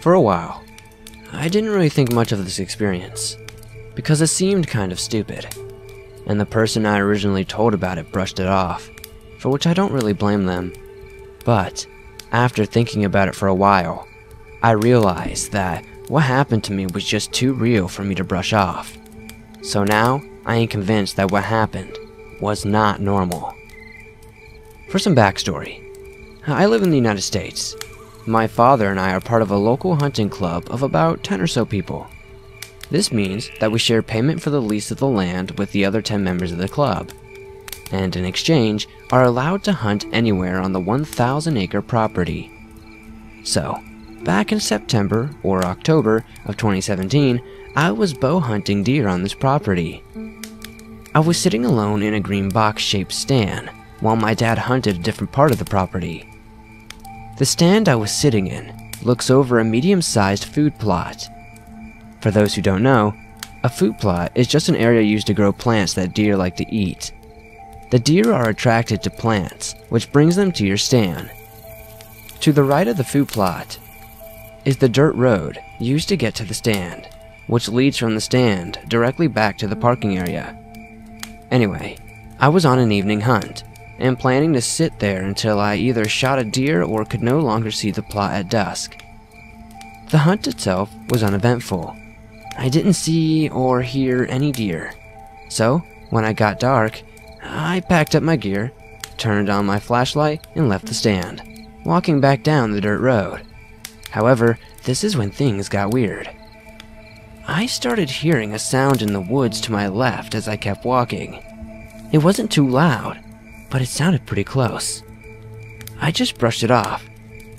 For a while, I didn't really think much of this experience, because it seemed kind of stupid, and the person I originally told about it brushed it off, for which I don't really blame them. But after thinking about it for a while, I realized that what happened to me was just too real for me to brush off. So now, I am convinced that what happened was not normal. For some backstory, I live in the United States. My father and I are part of a local hunting club of about 10 or so people. This means that we share payment for the lease of the land with the other 10 members of the club, and in exchange are allowed to hunt anywhere on the 1,000-acre property. So, back in September or October of 2017, I was bow hunting deer on this property. I was sitting alone in a green box-shaped stand while my dad hunted a different part of the property. The stand I was sitting in looks over a medium-sized food plot. For those who don't know, a food plot is just an area used to grow plants that deer like to eat. The deer are attracted to plants, which brings them to your stand. To the right of the food plot is the dirt road used to get to the stand, which leads from the stand directly back to the parking area. Anyway, I was on an evening hunt, and planning to sit there until I either shot a deer or could no longer see the plot at dusk. The hunt itself was uneventful. I didn't see or hear any deer. So, when it got dark, I packed up my gear, turned on my flashlight, and left the stand, walking back down the dirt road. However, this is when things got weird. I started hearing a sound in the woods to my left as I kept walking. It wasn't too loud, but it sounded pretty close. I just brushed it off,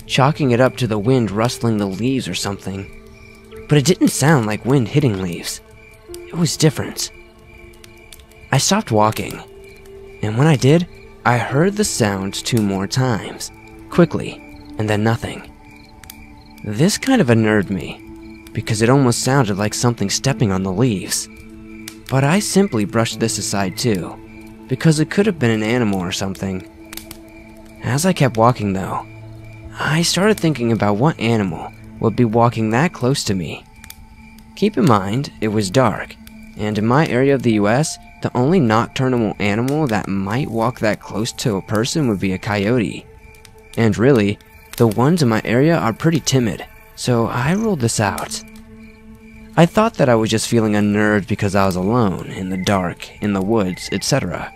chalking it up to the wind rustling the leaves or something. But it didn't sound like wind hitting leaves. It was different. I stopped walking, and when I did, I heard the sound 2 more times, quickly, and then nothing. This kind of unnerved me, because it almost sounded like something stepping on the leaves. But I simply brushed this aside too, because it could have been an animal or something. As I kept walking though, I started thinking about what animal would be walking that close to me. Keep in mind, it was dark, and in my area of the US, the only nocturnal animal that might walk that close to a person would be a coyote. And really, the ones in my area are pretty timid, so I ruled this out. I thought that I was just feeling unnerved because I was alone, in the dark, in the woods, etc.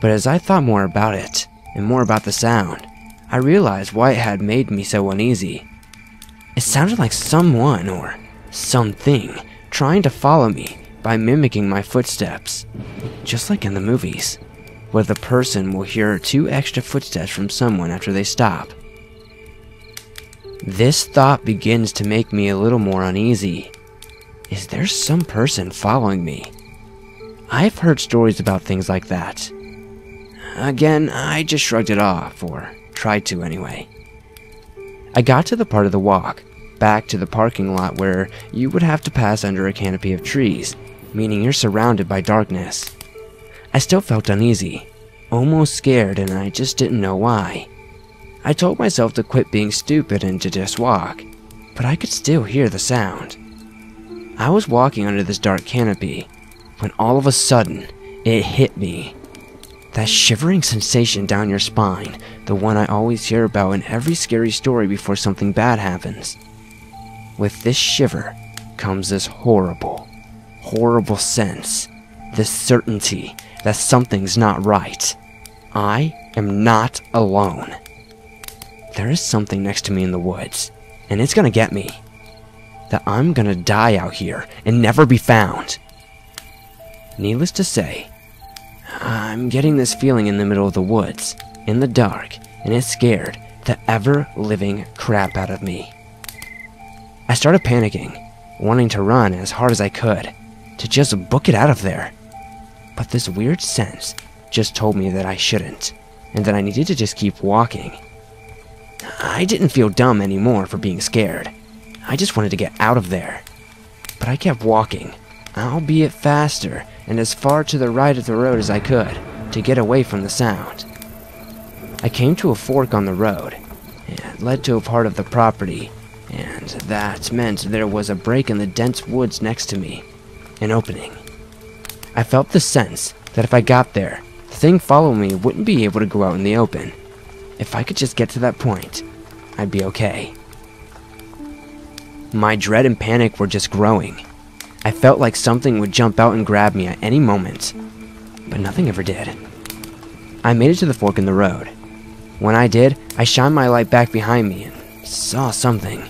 But as I thought more about it, and more about the sound, I realized why it had made me so uneasy. It sounded like someone, or something, trying to follow me by mimicking my footsteps. Just like in the movies, where the person will hear 2 extra footsteps from someone after they stop. This thought begins to make me a little more uneasy. Is there some person following me? I've heard stories about things like that. Again, I just shrugged it off, or tried to anyway. I got to the part of the walk, back to the parking lot where you would have to pass under a canopy of trees, meaning you're surrounded by darkness. I still felt uneasy, almost scared, and I just didn't know why. I told myself to quit being stupid and to just walk, but I could still hear the sound. I was walking under this dark canopy, when all of a sudden, it hit me. That shivering sensation down your spine, the one I always hear about in every scary story before something bad happens. With this shiver, comes this horrible, horrible sense, this certainty that something's not right. I am not alone. There is something next to me in the woods, and it's gonna get me. That I'm gonna die out here and never be found. Needless to say, I'm getting this feeling in the middle of the woods, in the dark, and it scared the ever-living crap out of me. I started panicking, wanting to run as hard as I could, to just book it out of there. But this weird sense just told me that I shouldn't, and that I needed to just keep walking. I didn't feel dumb anymore for being scared. I just wanted to get out of there. But I kept walking, albeit faster and as far to the right of the road as I could, to get away from the sound. I came to a fork on the road, It led to a part of the property, and that meant there was a break in the dense woods next to me, an opening. I felt the sense that if I got there, the thing following me wouldn't be able to go out in the open. If I could just get to that point, I'd be okay. My dread and panic were just growing. I felt like something would jump out and grab me at any moment, but nothing ever did. I made it to the fork in the road. When I did, I shined my light back behind me and saw something.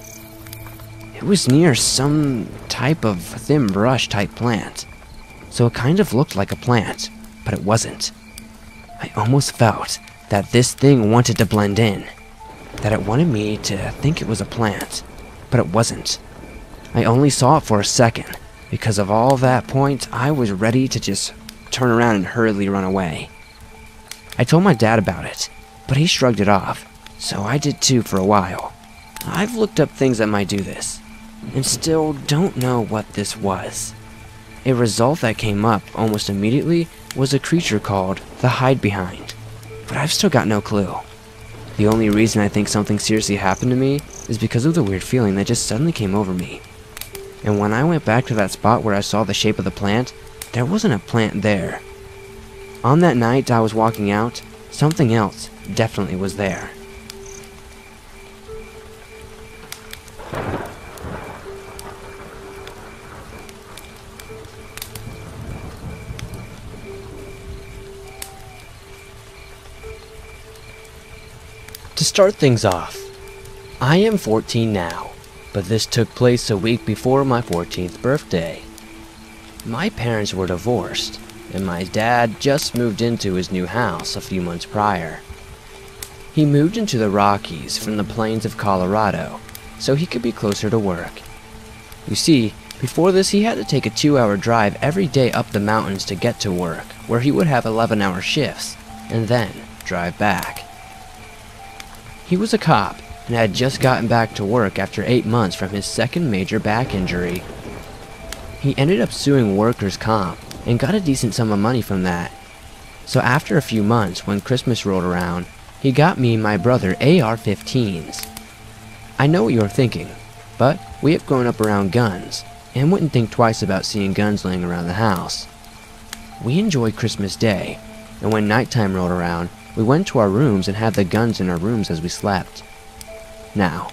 It was near some type of thin brush type plant, so it kind of looked like a plant, but it wasn't. I almost felt that this thing wanted to blend in, that it wanted me to think it was a plant, but it wasn't. I only saw it for a second. Because of all that point, I was ready to just turn around and hurriedly run away. I told my dad about it, but he shrugged it off, so I did too for a while. I've looked up things that might do this, and still don't know what this was. A result that came up almost immediately was a creature called the Hide Behind, but I've still got no clue. The only reason I think something seriously happened to me is because of the weird feeling that just suddenly came over me. And when I went back to that spot where I saw the shape of the plant, there wasn't a plant there. On that night I was walking out, something else definitely was there. To start things off, I am 14 now. But this took place a week before my 14th birthday. My parents were divorced, and my dad just moved into his new house a few months prior. He moved into the Rockies from the plains of Colorado, so he could be closer to work. You see, before this he had to take a 2-hour drive every day up the mountains to get to work, where he would have 11-hour shifts, and then drive back. He was a cop, and had just gotten back to work after 8 months from his second major back injury. He ended up suing workers' comp and got a decent sum of money from that. So after a few months, when Christmas rolled around, he got me and my brother AR-15s. I know what you're thinking, but we have grown up around guns and wouldn't think twice about seeing guns laying around the house. We enjoyed Christmas Day, and when nighttime rolled around, we went to our rooms and had the guns in our rooms as we slept. Now,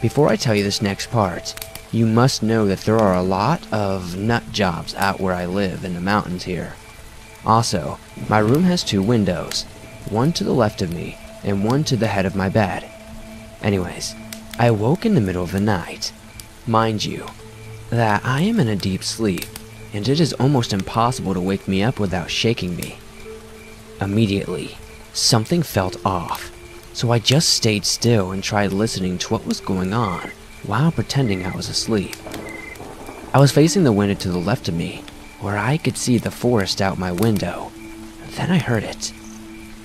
before I tell you this next part, you must know that there are a lot of nut jobs out where I live in the mountains here. Also, my room has 2 windows, one to the left of me and one to the head of my bed. Anyways, I woke in the middle of the night. Mind you, that I am in a deep sleep, and it is almost impossible to wake me up without shaking me. Immediately, something felt off. So I just stayed still and tried listening to what was going on while pretending I was asleep. I was facing the window to the left of me, where I could see the forest out my window. Then I heard it.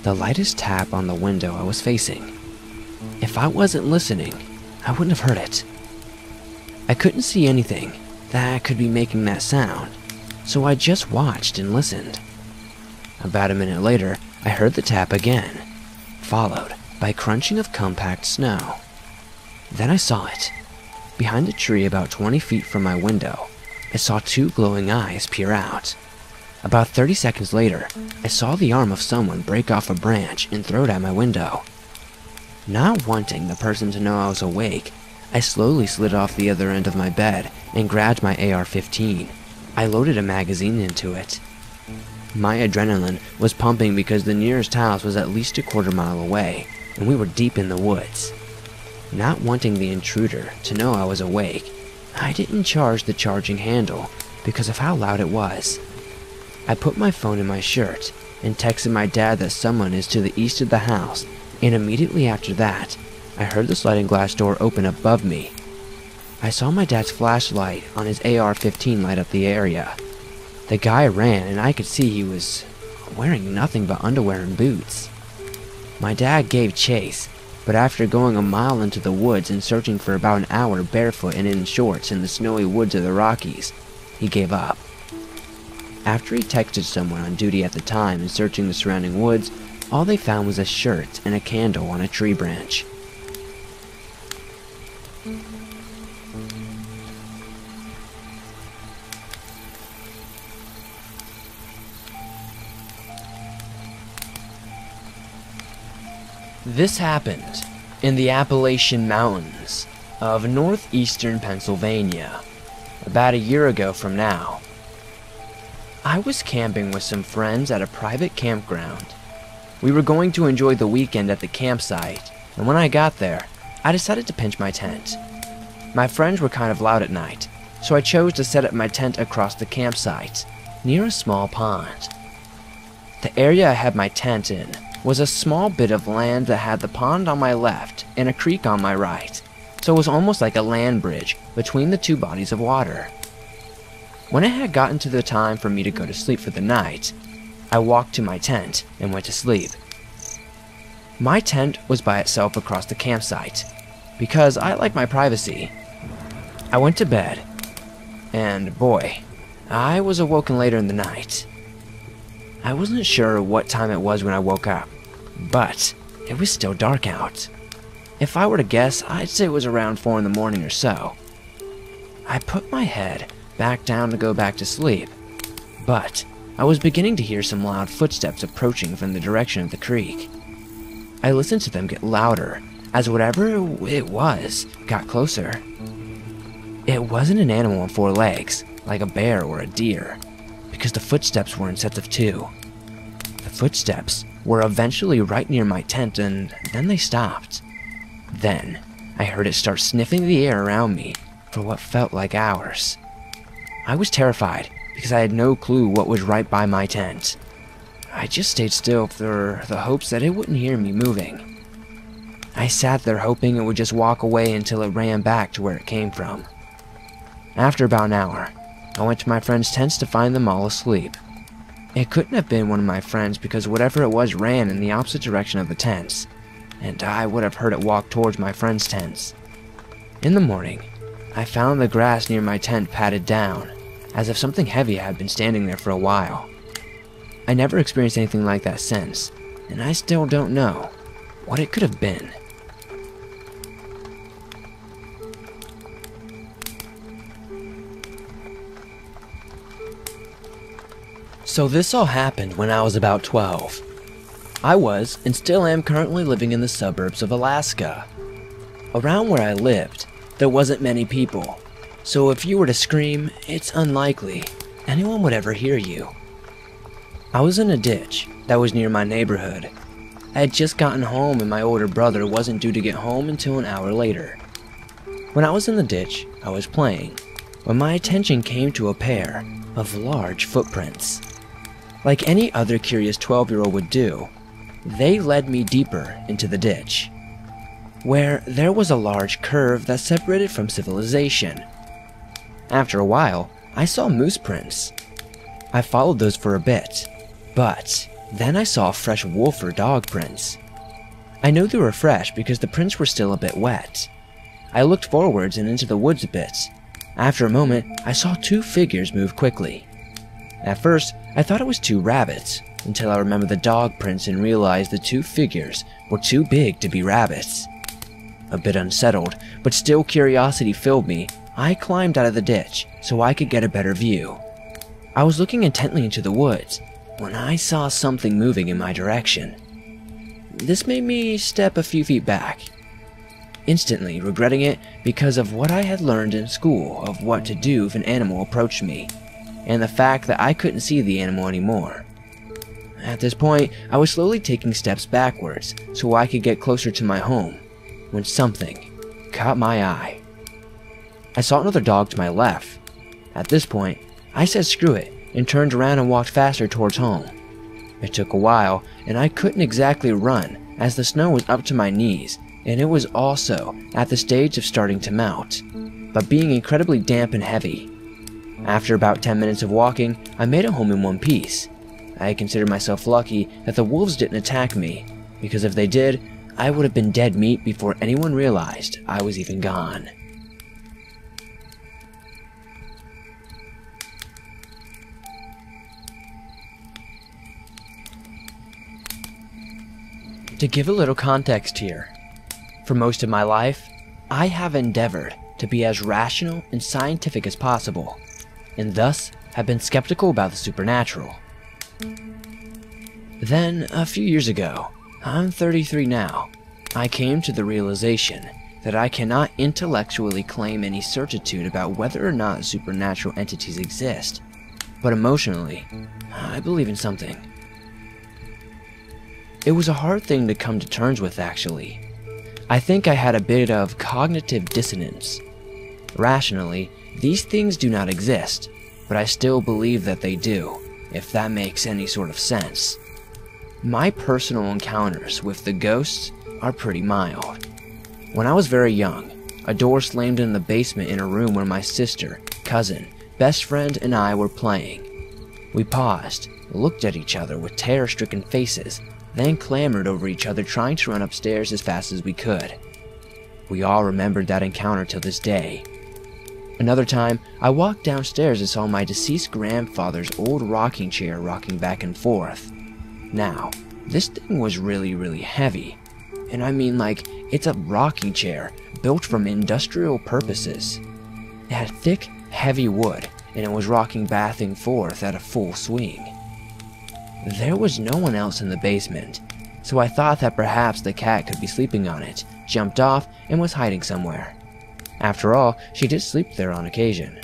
The lightest tap on the window I was facing. If I wasn't listening, I wouldn't have heard it. I couldn't see anything that could be making that sound, so I just watched and listened. About a minute later, I heard the tap again, followed by crunching of compact snow. Then I saw it. Behind a tree about 20 feet from my window, I saw 2 glowing eyes peer out. About 30 seconds later, I saw the arm of someone break off a branch and throw it at my window. Not wanting the person to know I was awake, I slowly slid off the other end of my bed and grabbed my AR-15. I loaded a magazine into it. My adrenaline was pumping because the nearest house was at least a 1/4 mile away, and we were deep in the woods. Not wanting the intruder to know I was awake, I didn't charge the charging handle because of how loud it was. I put my phone in my shirt and texted my dad that someone is to the east of the house, and immediately after that, I heard the sliding glass door open above me. I saw my dad's flashlight on his AR-15 light up the area. The guy ran, and I could see he was wearing nothing but underwear and boots. My dad gave chase, but after going a mile into the woods and searching for about an hour barefoot and in shorts in the snowy woods of the Rockies, he gave up. After he texted someone on duty at the time and searching the surrounding woods, all they found was a shirt and a candle on a tree branch. This happened in the Appalachian Mountains of northeastern Pennsylvania about a year ago from now. I was camping with some friends at a private campground. We were going to enjoy the weekend at the campsite, and when I got there, I decided to pitch my tent. My friends were kind of loud at night, so I chose to set up my tent across the campsite, near a small pond. The area I had my tent in was a small bit of land that had the pond on my left and a creek on my right, so it was almost like a land bridge between the two bodies of water. When it had gotten to the time for me to go to sleep for the night, I walked to my tent and went to sleep. My tent was by itself across the campsite, because I like my privacy. I went to bed, and boy, I was awoken later in the night. I wasn't sure what time it was when I woke up, but it was still dark out. If I were to guess, I'd say it was around 4 in the morning or so. I put my head back down to go back to sleep, but I was beginning to hear some loud footsteps approaching from the direction of the creek. I listened to them get louder as whatever it was got closer. It wasn't an animal on four legs, like a bear or a deer, because the footsteps were in sets of two. The footsteps were eventually right near my tent, and then they stopped. Then I heard it start sniffing the air around me for what felt like hours. I was terrified because I had no clue what was right by my tent. I just stayed still for the hopes that it wouldn't hear me moving. I sat there hoping it would just walk away until it ran back to where it came from. After about an hour, I went to my friends' tents to find them all asleep. It couldn't have been one of my friends because whatever it was ran in the opposite direction of the tents, and I would have heard it walk towards my friends' tents. In the morning, I found the grass near my tent patted down, as if something heavy had been standing there for a while. I never experienced anything like that since, and I still don't know what it could have been. So this all happened when I was about 12. I was, and still am, currently living in the suburbs of Alaska. Around where I lived, there wasn't many people, so if you were to scream, it's unlikely anyone would ever hear you. I was in a ditch that was near my neighborhood. I had just gotten home and my older brother wasn't due to get home until an hour later. When I was in the ditch, I was playing, when my attention came to a pair of large footprints. Like any other curious 12-year-old would do, they led me deeper into the ditch, where there was a large curve that separated from civilization. After a while, I saw moose prints. I followed those for a bit, but then I saw fresh wolf or dog prints. I knew they were fresh because the prints were still a bit wet. I looked forwards and into the woods a bit. After a moment, I saw two figures move quickly. At first, I thought it was two rabbits, until I remembered the dog prints and realized the two figures were too big to be rabbits. A bit unsettled, but still curiosity filled me, I climbed out of the ditch so I could get a better view. I was looking intently into the woods when I saw something moving in my direction. This made me step a few feet back, instantly regretting it because of what I had learned in school of what to do if an animal approached me, and the fact that I couldn't see the animal anymore. At this point, I was slowly taking steps backwards so I could get closer to my home when something caught my eye. I saw another dog to my left. At this point, I said screw it and turned around and walked faster towards home. It took a while and I couldn't exactly run as the snow was up to my knees and it was also at the stage of starting to melt, but being incredibly damp and heavy. After about 10 minutes of walking, I made it home in one piece. I consider myself lucky that the wolves didn't attack me, because if they did, I would have been dead meat before anyone realized I was even gone. To give a little context here, for most of my life, I have endeavored to be as rational and scientific as possible, and thus have been skeptical about the supernatural. Then, a few years ago, I'm 33 now, I came to the realization that I cannot intellectually claim any certitude about whether or not supernatural entities exist, but emotionally, I believe in something. It was a hard thing to come to terms with, actually. I think I had a bit of cognitive dissonance. Rationally, these things do not exist, but I still believe that they do, if that makes any sort of sense. My personal encounters with the ghosts are pretty mild. When I was very young, a door slammed in the basement in a room where my sister, cousin, best friend, and I were playing. We paused, looked at each other with terror-stricken faces, then clambered over each other trying to run upstairs as fast as we could. We all remembered that encounter till this day. Another time, I walked downstairs and saw my deceased grandfather's old rocking chair rocking back and forth. Now, this thing was really heavy. And I mean, like, it's a rocking chair built from industrial purposes. It had thick, heavy wood, and it was rocking back and forth at a full swing. There was no one else in the basement, so I thought that perhaps the cat could be sleeping on it, jumped off, and was hiding somewhere. After all, she did sleep there on occasion.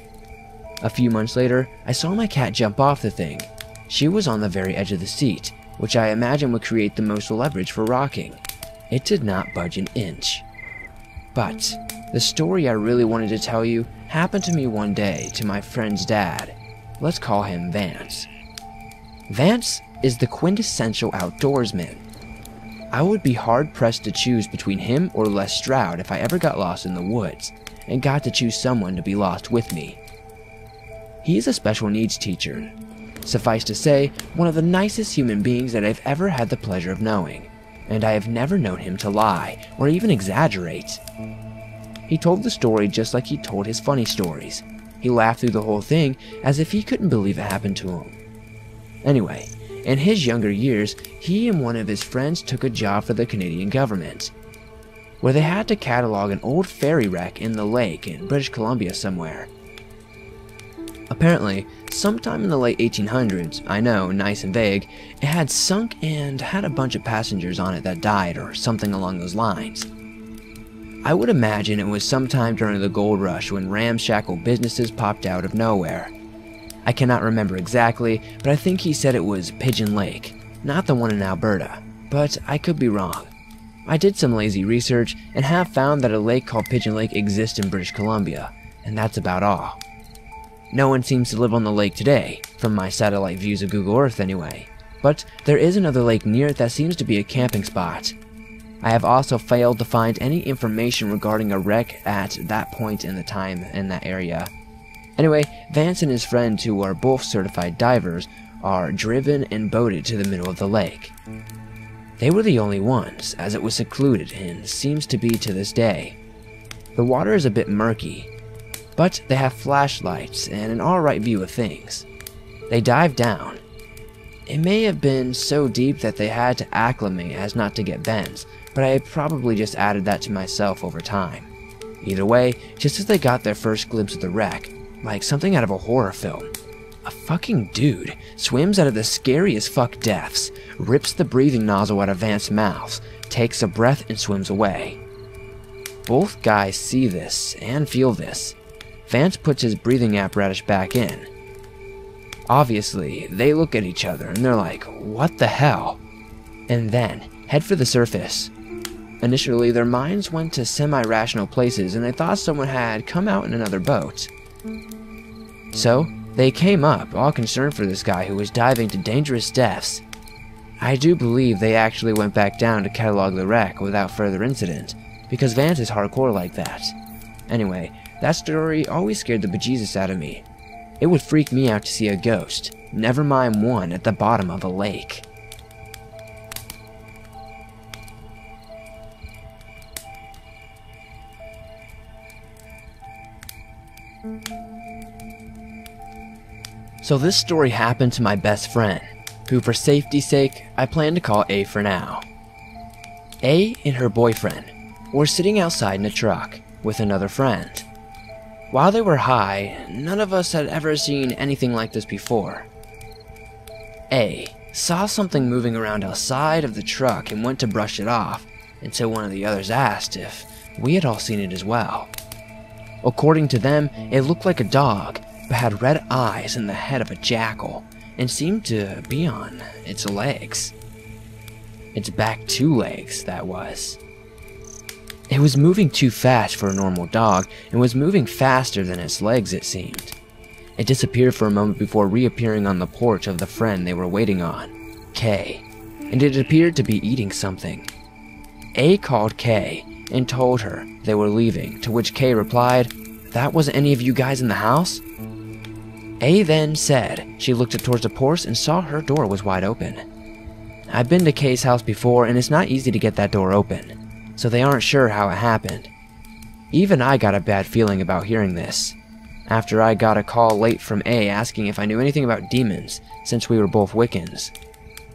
A few months later, I saw my cat jump off the thing. She was on the very edge of the seat, which I imagine would create the most leverage for rocking. It did not budge an inch. But the story I really wanted to tell you happened to me one day to my friend's dad. Let's call him Vance. Vance is the quintessential outdoorsman. I would be hard-pressed to choose between him or Les Stroud if I ever got lost in the woods and got to choose someone to be lost with me. He is a special needs teacher. Suffice to say, one of the nicest human beings that I've ever had the pleasure of knowing, and I have never known him to lie or even exaggerate. He told the story just like he told his funny stories. He laughed through the whole thing as if he couldn't believe it happened to him. Anyway, in his younger years, he and one of his friends took a job for the Canadian government, where they had to catalog an old ferry wreck in the lake in British Columbia somewhere. Apparently, sometime in the late 1800s, I know, nice and vague, it had sunk and had a bunch of passengers on it that died or something along those lines. I would imagine it was sometime during the gold rush when ramshackle businesses popped out of nowhere. I cannot remember exactly, but I think he said it was Pigeon Lake, not the one in Alberta, but I could be wrong. I did some lazy research and have found that a lake called Pigeon Lake exists in British Columbia, and that's about all. No one seems to live on the lake today, from my satellite views of Google Earth anyway, but there is another lake near it that seems to be a camping spot. I have also failed to find any information regarding a wreck at that point in the time in that area. Anyway, Vance and his friend, who are both certified divers, are driven and boated to the middle of the lake. They were the only ones, as it was secluded and seems to be to this day. The water is a bit murky, but they have flashlights and an alright view of things. They dive down. It may have been so deep that they had to acclimate as not to get bends, but I probably just added that to myself over time. Either way, just as they got their first glimpse of the wreck, like something out of a horror film, a fucking dude swims out of the scariest fuck depths, rips the breathing nozzle out of Vance's mouth, takes a breath and swims away. Both guys see this and feel this. Vance puts his breathing apparatus back in. Obviously, they look at each other and they're like, what the hell? And then, head for the surface. Initially, their minds went to semi-rational places and they thought someone had come out in another boat. So, they came up, all concerned for this guy who was diving to dangerous depths. I do believe they actually went back down to catalog the wreck without further incident, because Vance is hardcore like that. Anyway, that story always scared the bejesus out of me. It would freak me out to see a ghost, never mind one at the bottom of a lake. So this story happened to my best friend, who for safety's sake, I plan to call A for now. A and her boyfriend were sitting outside in a truck with another friend. While they were high, none of us had ever seen anything like this before. A saw something moving around outside of the truck and went to brush it off, until one of the others asked if we had all seen it as well. According to them, it looked like a dog, but had red eyes and the head of a jackal, and seemed to be on its legs. Its back two legs, that was. It was moving too fast for a normal dog, and was moving faster than its legs, it seemed. It disappeared for a moment before reappearing on the porch of the friend they were waiting on, Kay, and it appeared to be eating something. A called Kay and told her they were leaving, to which Kay replied, "That wasn't any of you guys in the house?" A then said she looked towards the porch and saw her door was wide open. I've been to Kay's house before, and it's not easy to get that door open, so they aren't sure how it happened. Even I got a bad feeling about hearing this, after I got a call late from A asking if I knew anything about demons, since we were both Wiccans.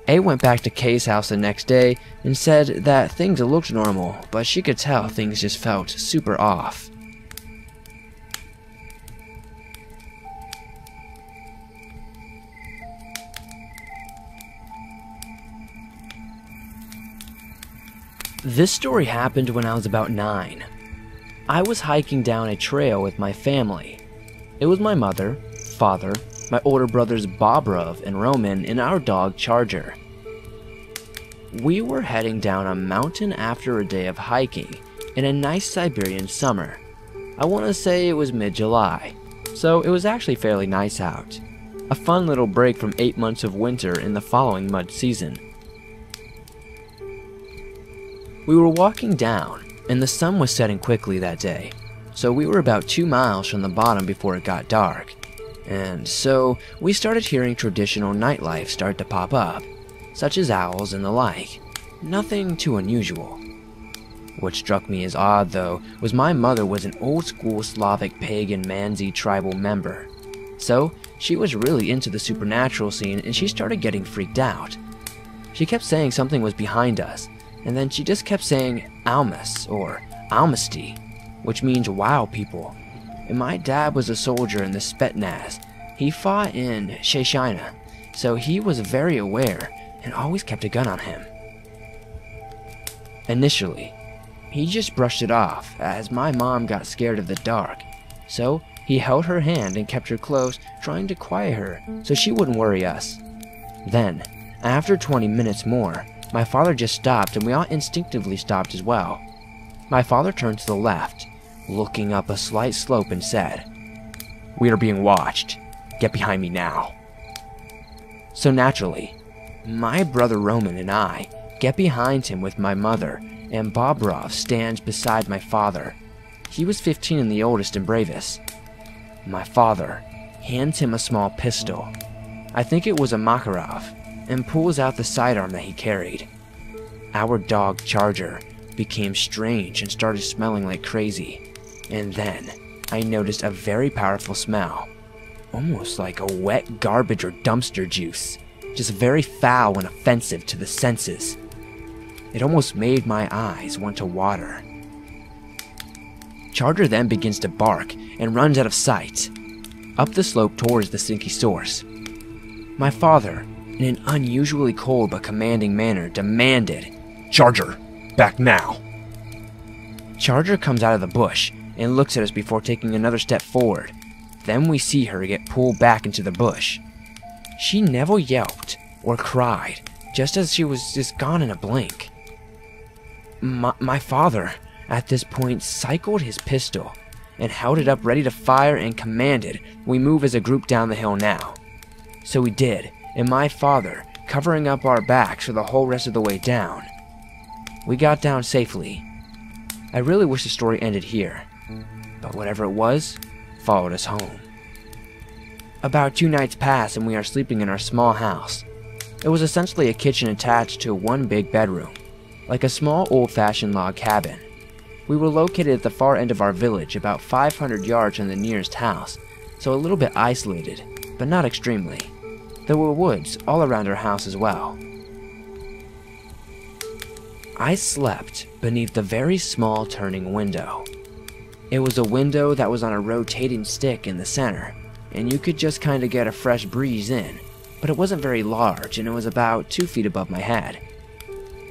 A went back to Kay's house the next day and said that things looked normal, but she could tell things just felt super off. This story happened when I was about 9. I was hiking down a trail with my family. It was my mother, father, my older brothers Bobrov and Roman, and our dog Charger. We were heading down a mountain after a day of hiking in a nice Siberian summer. I want to say it was mid-July, so it was actually fairly nice out. A fun little break from 8 months of winter in the following mud season. We were walking down, and the sun was setting quickly that day, so we were about 2 miles from the bottom before it got dark. And so, we started hearing traditional nightlife start to pop up, such as owls and the like. Nothing too unusual. What struck me as odd, though, was my mother was an old-school Slavic pagan Manzi tribal member. So, she was really into the supernatural scene, and she started getting freaked out. She kept saying something was behind us, and then she just kept saying Almas, or Almasty, which means wow people. And my dad was a soldier in the Spetnaz. He fought in Chechnya, so he was very aware and always kept a gun on him. Initially, he just brushed it off as my mom got scared of the dark, so he held her hand and kept her close, trying to quiet her so she wouldn't worry us. Then, after 20 minutes more, my father just stopped and we all instinctively stopped as well. My father turned to the left, looking up a slight slope, and said, "We are being watched. Get behind me now." So naturally, my brother Roman and I get behind him with my mother, and Bobrov stands beside my father. He was 15 and the oldest and bravest. My father hands him a small pistol, I think it was a Makarov, and pulls out the sidearm that he carried. Our dog Charger became strange and started smelling like crazy. And then, I noticed a very powerful smell, almost like a wet garbage or dumpster juice, just very foul and offensive to the senses. It almost made my eyes want to water. Charger then begins to bark and runs out of sight, up the slope towards the stinky source. My father, in an unusually cold but commanding manner, demanded, "Charger, back now!" Charger comes out of the bush and looks at us before taking another step forward. Then we see her get pulled back into the bush. She never yelped or cried, just as she was just gone in a blink. My father, at this point, cycled his pistol and held it up ready to fire and commanded we move as a group down the hill now. So we did, and my father covering up our backs for the whole rest of the way down. We got down safely. I really wish the story ended here, but whatever it was, followed us home. About 2 nights pass and we are sleeping in our small house. It was essentially a kitchen attached to one big bedroom, like a small old-fashioned log cabin. We were located at the far end of our village, about 500 yards from the nearest house, so a little bit isolated, but not extremely. There were woods all around our house as well. I slept beneath the very small turning window. It was a window that was on a rotating stick in the center, and you could just kinda get a fresh breeze in, but it wasn't very large and it was about 2 feet above my head.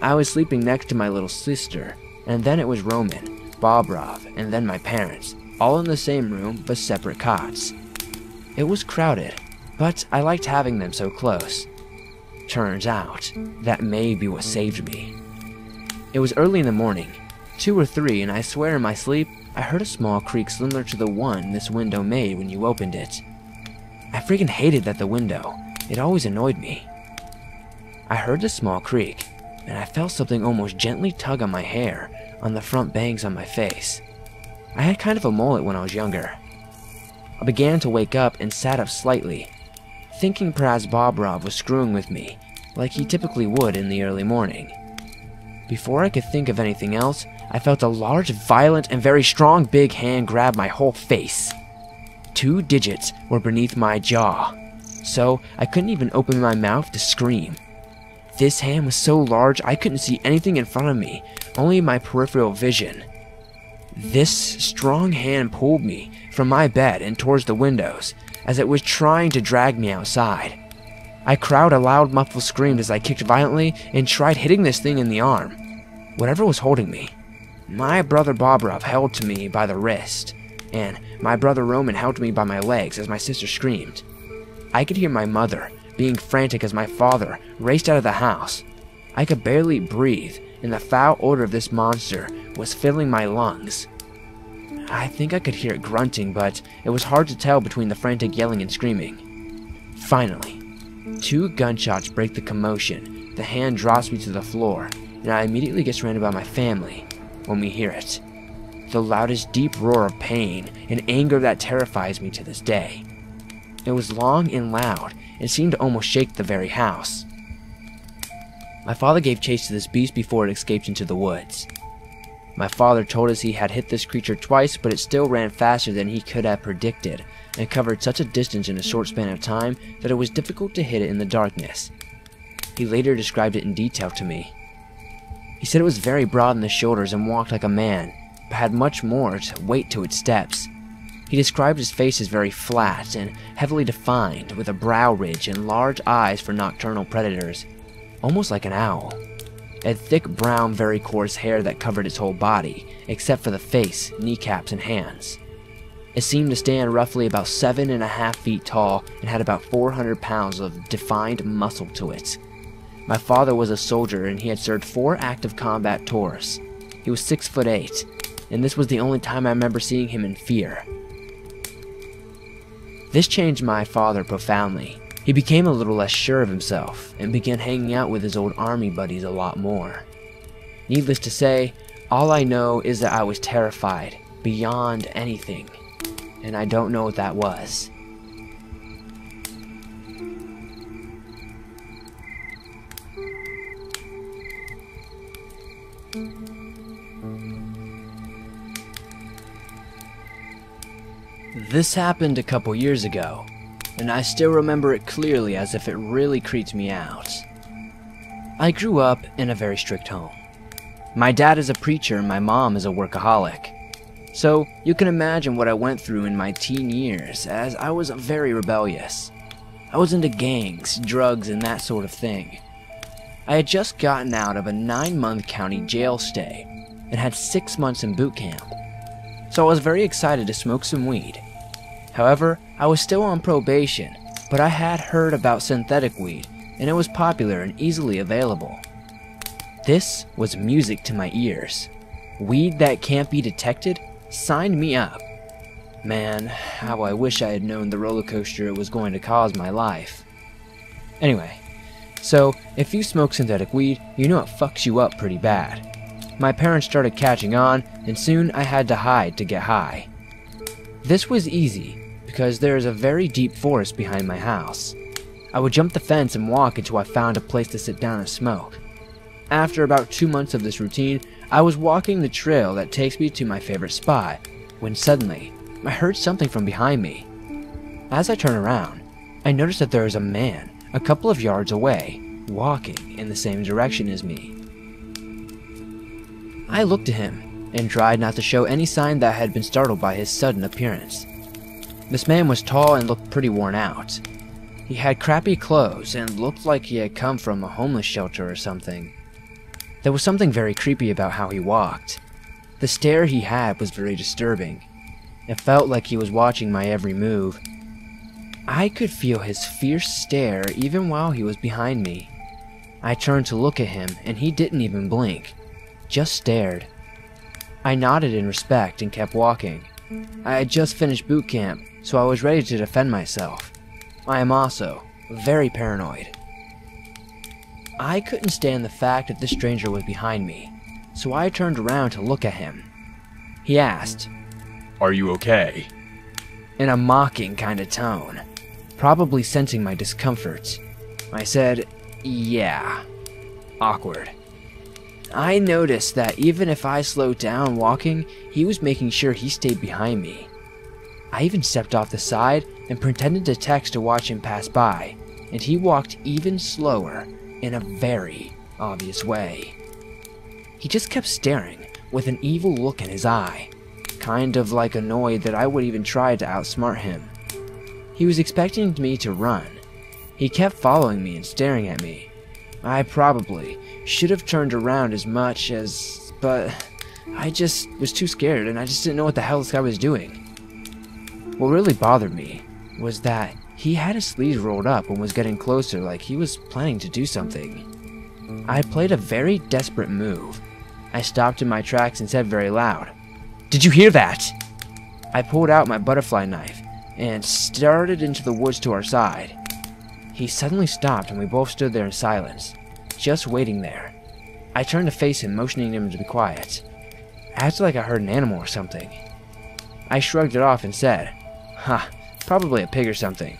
I was sleeping next to my little sister, and then it was Roman, Bobrov, and then my parents, all in the same room but separate cots. It was crowded, but I liked having them so close. Turns out, that may be what saved me. It was early in the morning, 2 or 3, and I swear in my sleep, I heard a small creak similar to the one this window made when you opened it. I freaking hated that the window. It always annoyed me. I heard the small creak, and I felt something almost gently tug on my hair, on the front bangs on my face. I had kind of a mullet when I was younger. I began to wake up and sat up slightly, thinking perhaps Bobrov was screwing with me, like he typically would in the early morning. Before I could think of anything else, I felt a large, violent, and very strong big hand grab my whole face. 2 digits were beneath my jaw, so I couldn't even open my mouth to scream. This hand was so large I couldn't see anything in front of me, only my peripheral vision. This strong hand pulled me from my bed and towards the windows, as it was trying to drag me outside. I cried a loud muffled scream as I kicked violently and tried hitting this thing in the arm, whatever was holding me. My brother Bobrov held to me by the wrist, and my brother Roman held me by my legs as my sister screamed. I could hear my mother being frantic as my father raced out of the house. I could barely breathe, and the foul odor of this monster was filling my lungs. I think I could hear it grunting, but it was hard to tell between the frantic yelling and screaming. Finally, 2 gunshots break the commotion. The hand drops me to the floor, and I immediately get surrounded by my family when we hear it. The loudest deep roar of pain and anger that terrifies me to this day. It was long and loud, and seemed to almost shake the very house. My father gave chase to this beast before it escaped into the woods. My father told us he had hit this creature twice, but it still ran faster than he could have predicted, and covered such a distance in a short span of time that it was difficult to hit it in the darkness. He later described it in detail to me. He said it was very broad in the shoulders and walked like a man, but had much more weight to its steps. He described his face as very flat and heavily defined, with a brow ridge and large eyes for nocturnal predators, almost like an owl. It had thick brown, very coarse hair that covered its whole body, except for the face, kneecaps, and hands. It seemed to stand roughly about 7.5 feet tall and had about 400 pounds of defined muscle to it. My father was a soldier and he had served 4 active combat tours. He was 6'8", and this was the only time I remember seeing him in fear. This changed my father profoundly. He became a little less sure of himself and began hanging out with his old army buddies a lot more. Needless to say, all I know is that I was terrified beyond anything, and I don't know what that was. This happened a couple years ago, and I still remember it clearly as if it really creeped me out. I grew up in a very strict home. My dad is a preacher and my mom is a workaholic. So you can imagine what I went through in my teen years, as I was very rebellious. I was into gangs, drugs, and that sort of thing. I had just gotten out of a 9-month county jail stay and had 6 months in boot camp, so I was very excited to smoke some weed. However, I was still on probation, but I had heard about synthetic weed, and it was popular and easily available. This was music to my ears. Weed that can't be detected? Signed me up. Man, how I wish I had known the roller coaster it was going to cause my life. Anyway, so if you smoke synthetic weed, you know it fucks you up pretty bad. My parents started catching on, and soon I had to hide to get high. This was easy, because there is a very deep forest behind my house. I would jump the fence and walk until I found a place to sit down and smoke. After about 2 months of this routine, I was walking the trail that takes me to my favorite spot, when suddenly, I heard something from behind me. As I turn around, I notice that there is a man, a couple of yards away, walking in the same direction as me. I looked at him, and tried not to show any sign that I had been startled by his sudden appearance. This man was tall and looked pretty worn out. He had crappy clothes and looked like he had come from a homeless shelter or something. There was something very creepy about how he walked. The stare he had was very disturbing. It felt like he was watching my every move. I could feel his fierce stare even while he was behind me. I turned to look at him, and he didn't even blink, just stared. I nodded in respect and kept walking. I had just finished boot camp, so I was ready to defend myself. I am also very paranoid. I couldn't stand the fact that this stranger was behind me, so I turned around to look at him. He asked, "Are you okay?" in a mocking kind of tone, probably sensing my discomfort. I said, "Yeah." Awkward. I noticed that even if I slowed down walking, he was making sure he stayed behind me. I even stepped off the side and pretended to text to watch him pass by, and he walked even slower in a very obvious way. He just kept staring with an evil look in his eye, kind of like annoyed that I would even try to outsmart him. He was expecting me to run. He kept following me and staring at me. I probably should have turned around as much as, but I just was too scared and I just didn't know what the hell this guy was doing. What really bothered me was that he had his sleeves rolled up and was getting closer, like he was planning to do something. I played a very desperate move. I stopped in my tracks and said very loud, "Did you hear that?" I pulled out my butterfly knife and started into the woods to our side. He suddenly stopped and we both stood there in silence, just waiting there. I turned to face him, motioning him to be quiet. I acted like I heard an animal or something. I shrugged it off and said, "Ha, probably a pig or something."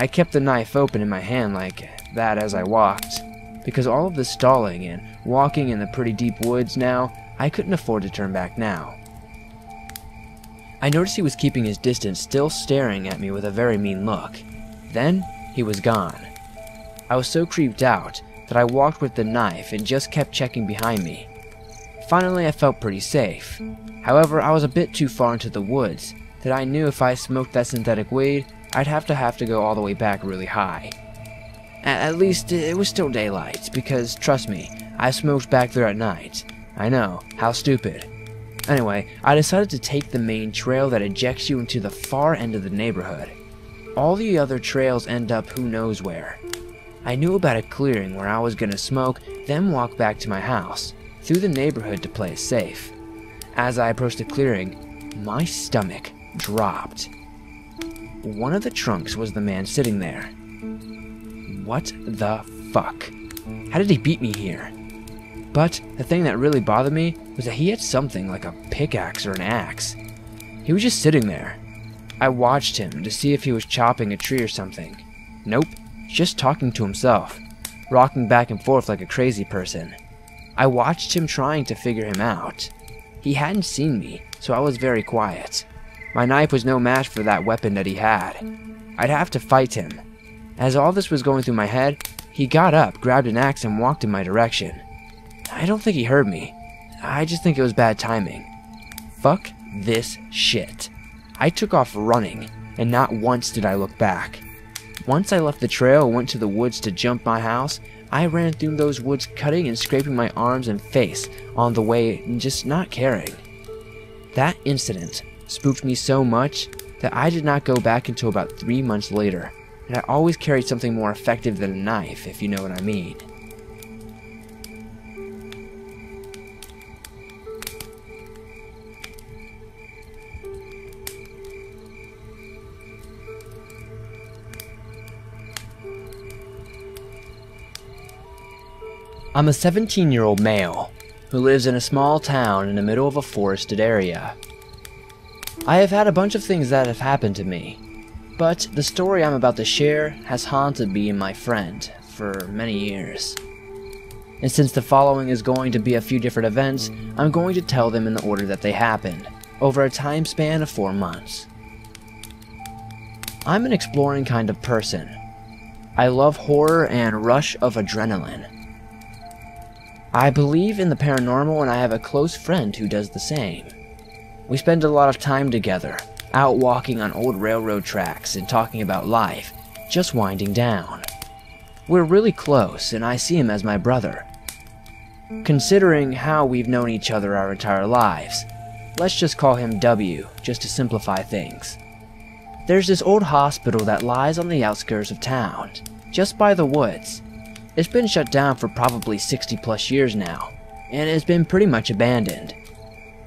I kept the knife open in my hand like that as I walked, because all of the stalling and walking in the pretty deep woods now, I couldn't afford to turn back now. I noticed he was keeping his distance, still staring at me with a very mean look. Then he was gone. I was so creeped out that I walked with the knife and just kept checking behind me. Finally, I felt pretty safe. However, I was a bit too far into the woods that I knew if I smoked that synthetic weed, I'd have to go all the way back really high. At least it was still daylight, because trust me, I smoked back there at night. I know, how stupid. Anyway, I decided to take the main trail that ejects you into the far end of the neighborhood. All the other trails end up who knows where. I knew about a clearing where I was gonna smoke, then walk back to my house, through the neighborhood to play it safe. As I approached the clearing, my stomach dropped. One of the trunks was the man sitting there. What the fuck? How did he beat me here? But the thing that really bothered me was that he had something like a pickaxe or an axe. He was just sitting there. I watched him to see if he was chopping a tree or something. Nope, just talking to himself, rocking back and forth like a crazy person. I watched him trying to figure him out. He hadn't seen me, so I was very quiet. My knife was no match for that weapon that he had. I'd have to fight him. As all this was going through my head, he got up, grabbed an axe, and walked in my direction. I don't think he heard me. I just think it was bad timing. Fuck this shit. I took off running, and not once did I look back. Once I left the trail and went to the woods to jump my house, I ran through those woods cutting and scraping my arms and face on the way and just not caring. That incident spooked me so much that I did not go back until about 3 months later, and I always carried something more effective than a knife, if you know what I mean. I'm a 17-year-old male who lives in a small town in the middle of a forested area. I have had a bunch of things that have happened to me, but the story I'm about to share has haunted me and my friend for many years. And since the following is going to be a few different events, I'm going to tell them in the order that they happened, over a time span of 4 months. I'm an exploring kind of person. I love horror and rush of adrenaline. I believe in the paranormal and I have a close friend who does the same. We spend a lot of time together, out walking on old railroad tracks and talking about life, just winding down. We're really close and I see him as my brother. Considering how we've known each other our entire lives, let's just call him W, just to simplify things. There's this old hospital that lies on the outskirts of town, just by the woods. It's been shut down for probably 60-plus years now, and it's been pretty much abandoned.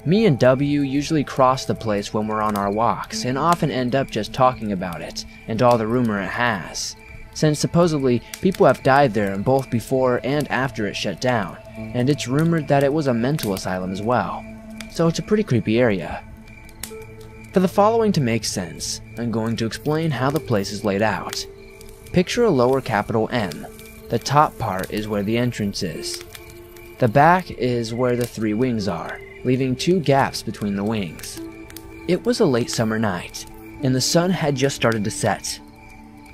Me and W usually cross the place when we're on our walks, and often end up just talking about it, and all the rumor it has, since supposedly people have died there both before and after it shut down, and it's rumored that it was a mental asylum as well, so it's a pretty creepy area. For the following to make sense, I'm going to explain how the place is laid out. Picture a lower capital M. The top part is where the entrance is. The back is where the three wings are, leaving two gaps between the wings. It was a late summer night, and the sun had just started to set.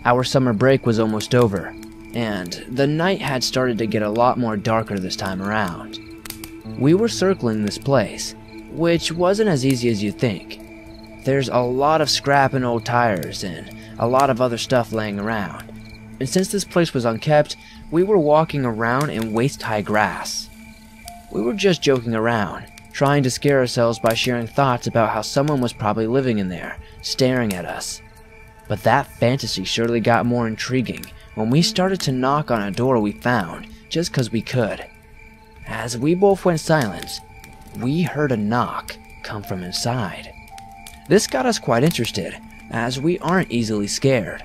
Our summer break was almost over, and the night had started to get a lot more darker this time around. We were circling this place, which wasn't as easy as you'd think. There's a lot of scrap and old tires, and a lot of other stuff laying around. And since this place was unkept, we were walking around in waist-high grass. We were just joking around, trying to scare ourselves by sharing thoughts about how someone was probably living in there, staring at us. But that fantasy surely got more intriguing when we started to knock on a door we found, just cause we could. As we both went silent, we heard a knock come from inside. This got us quite interested, as we aren't easily scared.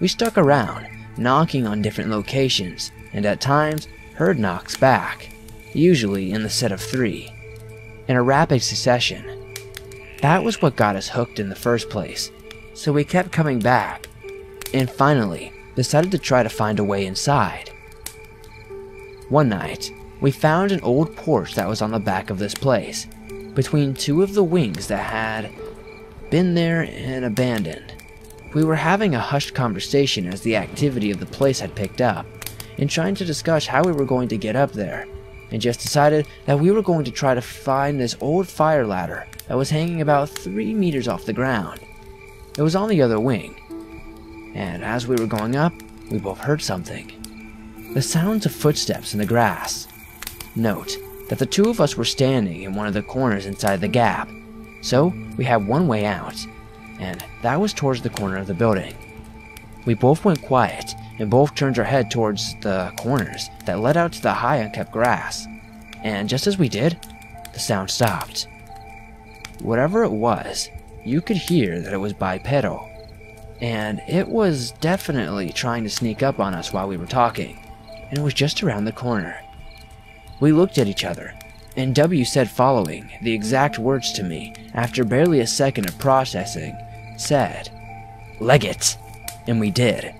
We stuck around, knocking on different locations, and at times heard knocks back, usually in the set of three, in a rapid succession. That was what got us hooked in the first place, so we kept coming back, and finally decided to try to find a way inside. One night, we found an old porch that was on the back of this place, between two of the wings that had been there and abandoned. We were having a hushed conversation as the activity of the place had picked up, and trying to discuss how we were going to get up there, and just decided that we were going to try to find this old fire ladder that was hanging about 3 meters off the ground. It was on the other wing, and as we were going up, we both heard something. The sounds of footsteps in the grass. Note that the two of us were standing in one of the corners inside the gap, so we had one way out, and that was towards the corner of the building. We both went quiet, and both turned our head towards the corners that led out to the high unkept grass, and just as we did, the sound stopped. Whatever it was, you could hear that it was bipedal, and it was definitely trying to sneak up on us while we were talking, and it was just around the corner. We looked at each other, and W said following the exact words to me after barely a second of processing, said, "Leg it," and we did.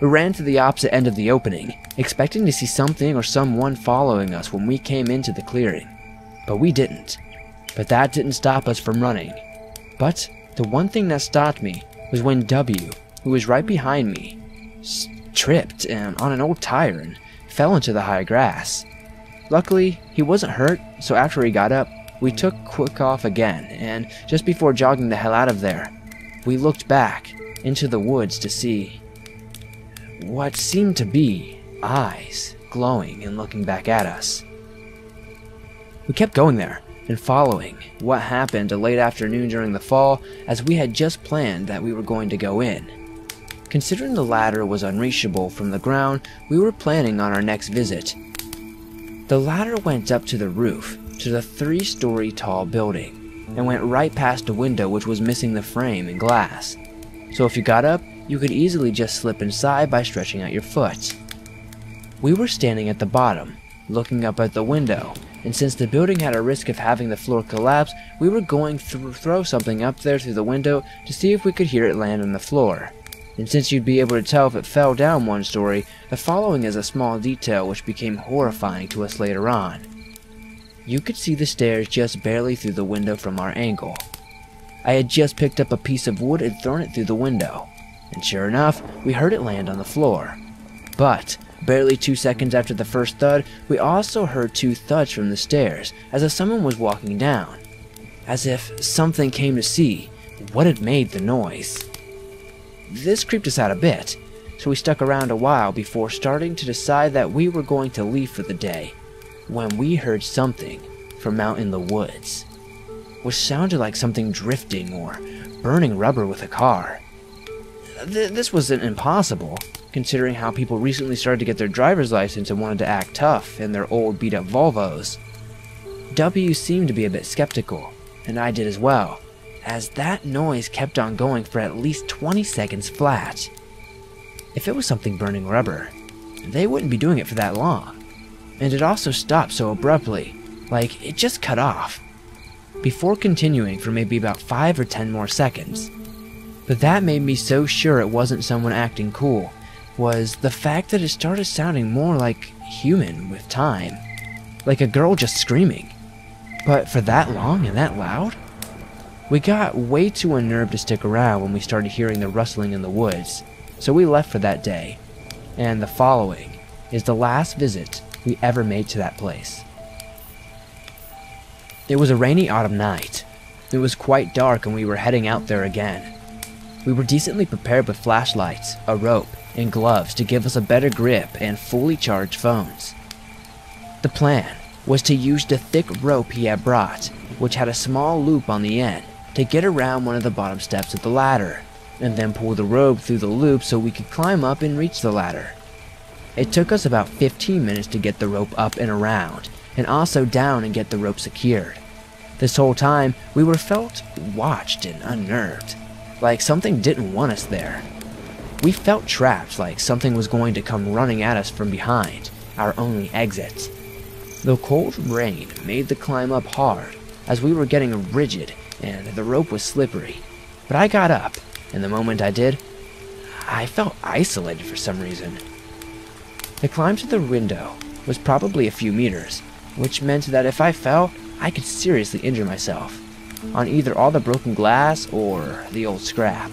We ran to the opposite end of the opening, expecting to see something or someone following us when we came into the clearing, but we didn't. But that didn't stop us from running. But the one thing that stopped me was when W, who was right behind me, tripped on an old tire and fell into the high grass. Luckily, he wasn't hurt, so after he got up, we took quick off again, and just before jogging the hell out of there, we looked back into the woods to see what seemed to be eyes glowing and looking back at us. We kept going there and following what happened a late afternoon during the fall, as we had just planned that we were going to go in. Considering the ladder was unreachable from the ground, we were planning on our next visit. The ladder went up to the roof to the 3-story tall building and went right past a window which was missing the frame and glass, so if you got up, you could easily just slip inside by stretching out your foot. We were standing at the bottom, looking up at the window, and since the building had a risk of having the floor collapse, we were going to throw something up there through the window to see if we could hear it land on the floor. And since you'd be able to tell if it fell down one story, the following is a small detail which became horrifying to us later on. You could see the stairs just barely through the window from our angle. I had just picked up a piece of wood and thrown it through the window, and sure enough, we heard it land on the floor. But barely 2 seconds after the first thud, we also heard two thuds from the stairs, as if someone was walking down, as if something came to see what had made the noise. This creeped us out a bit, so we stuck around a while before starting to decide that we were going to leave for the day, when we heard something from out in the woods, which sounded like something drifting or burning rubber with a car. This wasn't impossible, considering how people recently started to get their driver's license and wanted to act tough in their old beat-up Volvos. W seemed to be a bit skeptical, and I did as well, as that noise kept on going for at least 20 seconds flat. If it was something burning rubber, they wouldn't be doing it for that long, and it also stopped so abruptly, like it just cut off, before continuing for maybe about 5 or 10 more seconds. But that made me so sure it wasn't someone acting cool, was the fact that it started sounding more like human with time, like a girl just screaming. But for that long and that loud? We got way too unnerved to stick around when we started hearing the rustling in the woods, so we left for that day, and the following is the last visit we ever made to that place. It was a rainy autumn night. It was quite dark and we were heading out there again. We were decently prepared with flashlights, a rope, and gloves to give us a better grip and fully charged phones. The plan was to use the thick rope he had brought, which had a small loop on the end, to get around one of the bottom steps of the ladder, and then pull the rope through the loop so we could climb up and reach the ladder. It took us about 15 minutes to get the rope up and around, and also down and get the rope secured. This whole time, we were felt watched and unnerved, like something didn't want us there. We felt trapped, like something was going to come running at us from behind, our only exit. The cold rain made the climb up hard, as we were getting rigid and the rope was slippery, but I got up, and the moment I did, I felt isolated for some reason. The climb to the window was probably a few meters, which meant that if I fell, I could seriously injure myself, on either all the broken glass or the old scrap.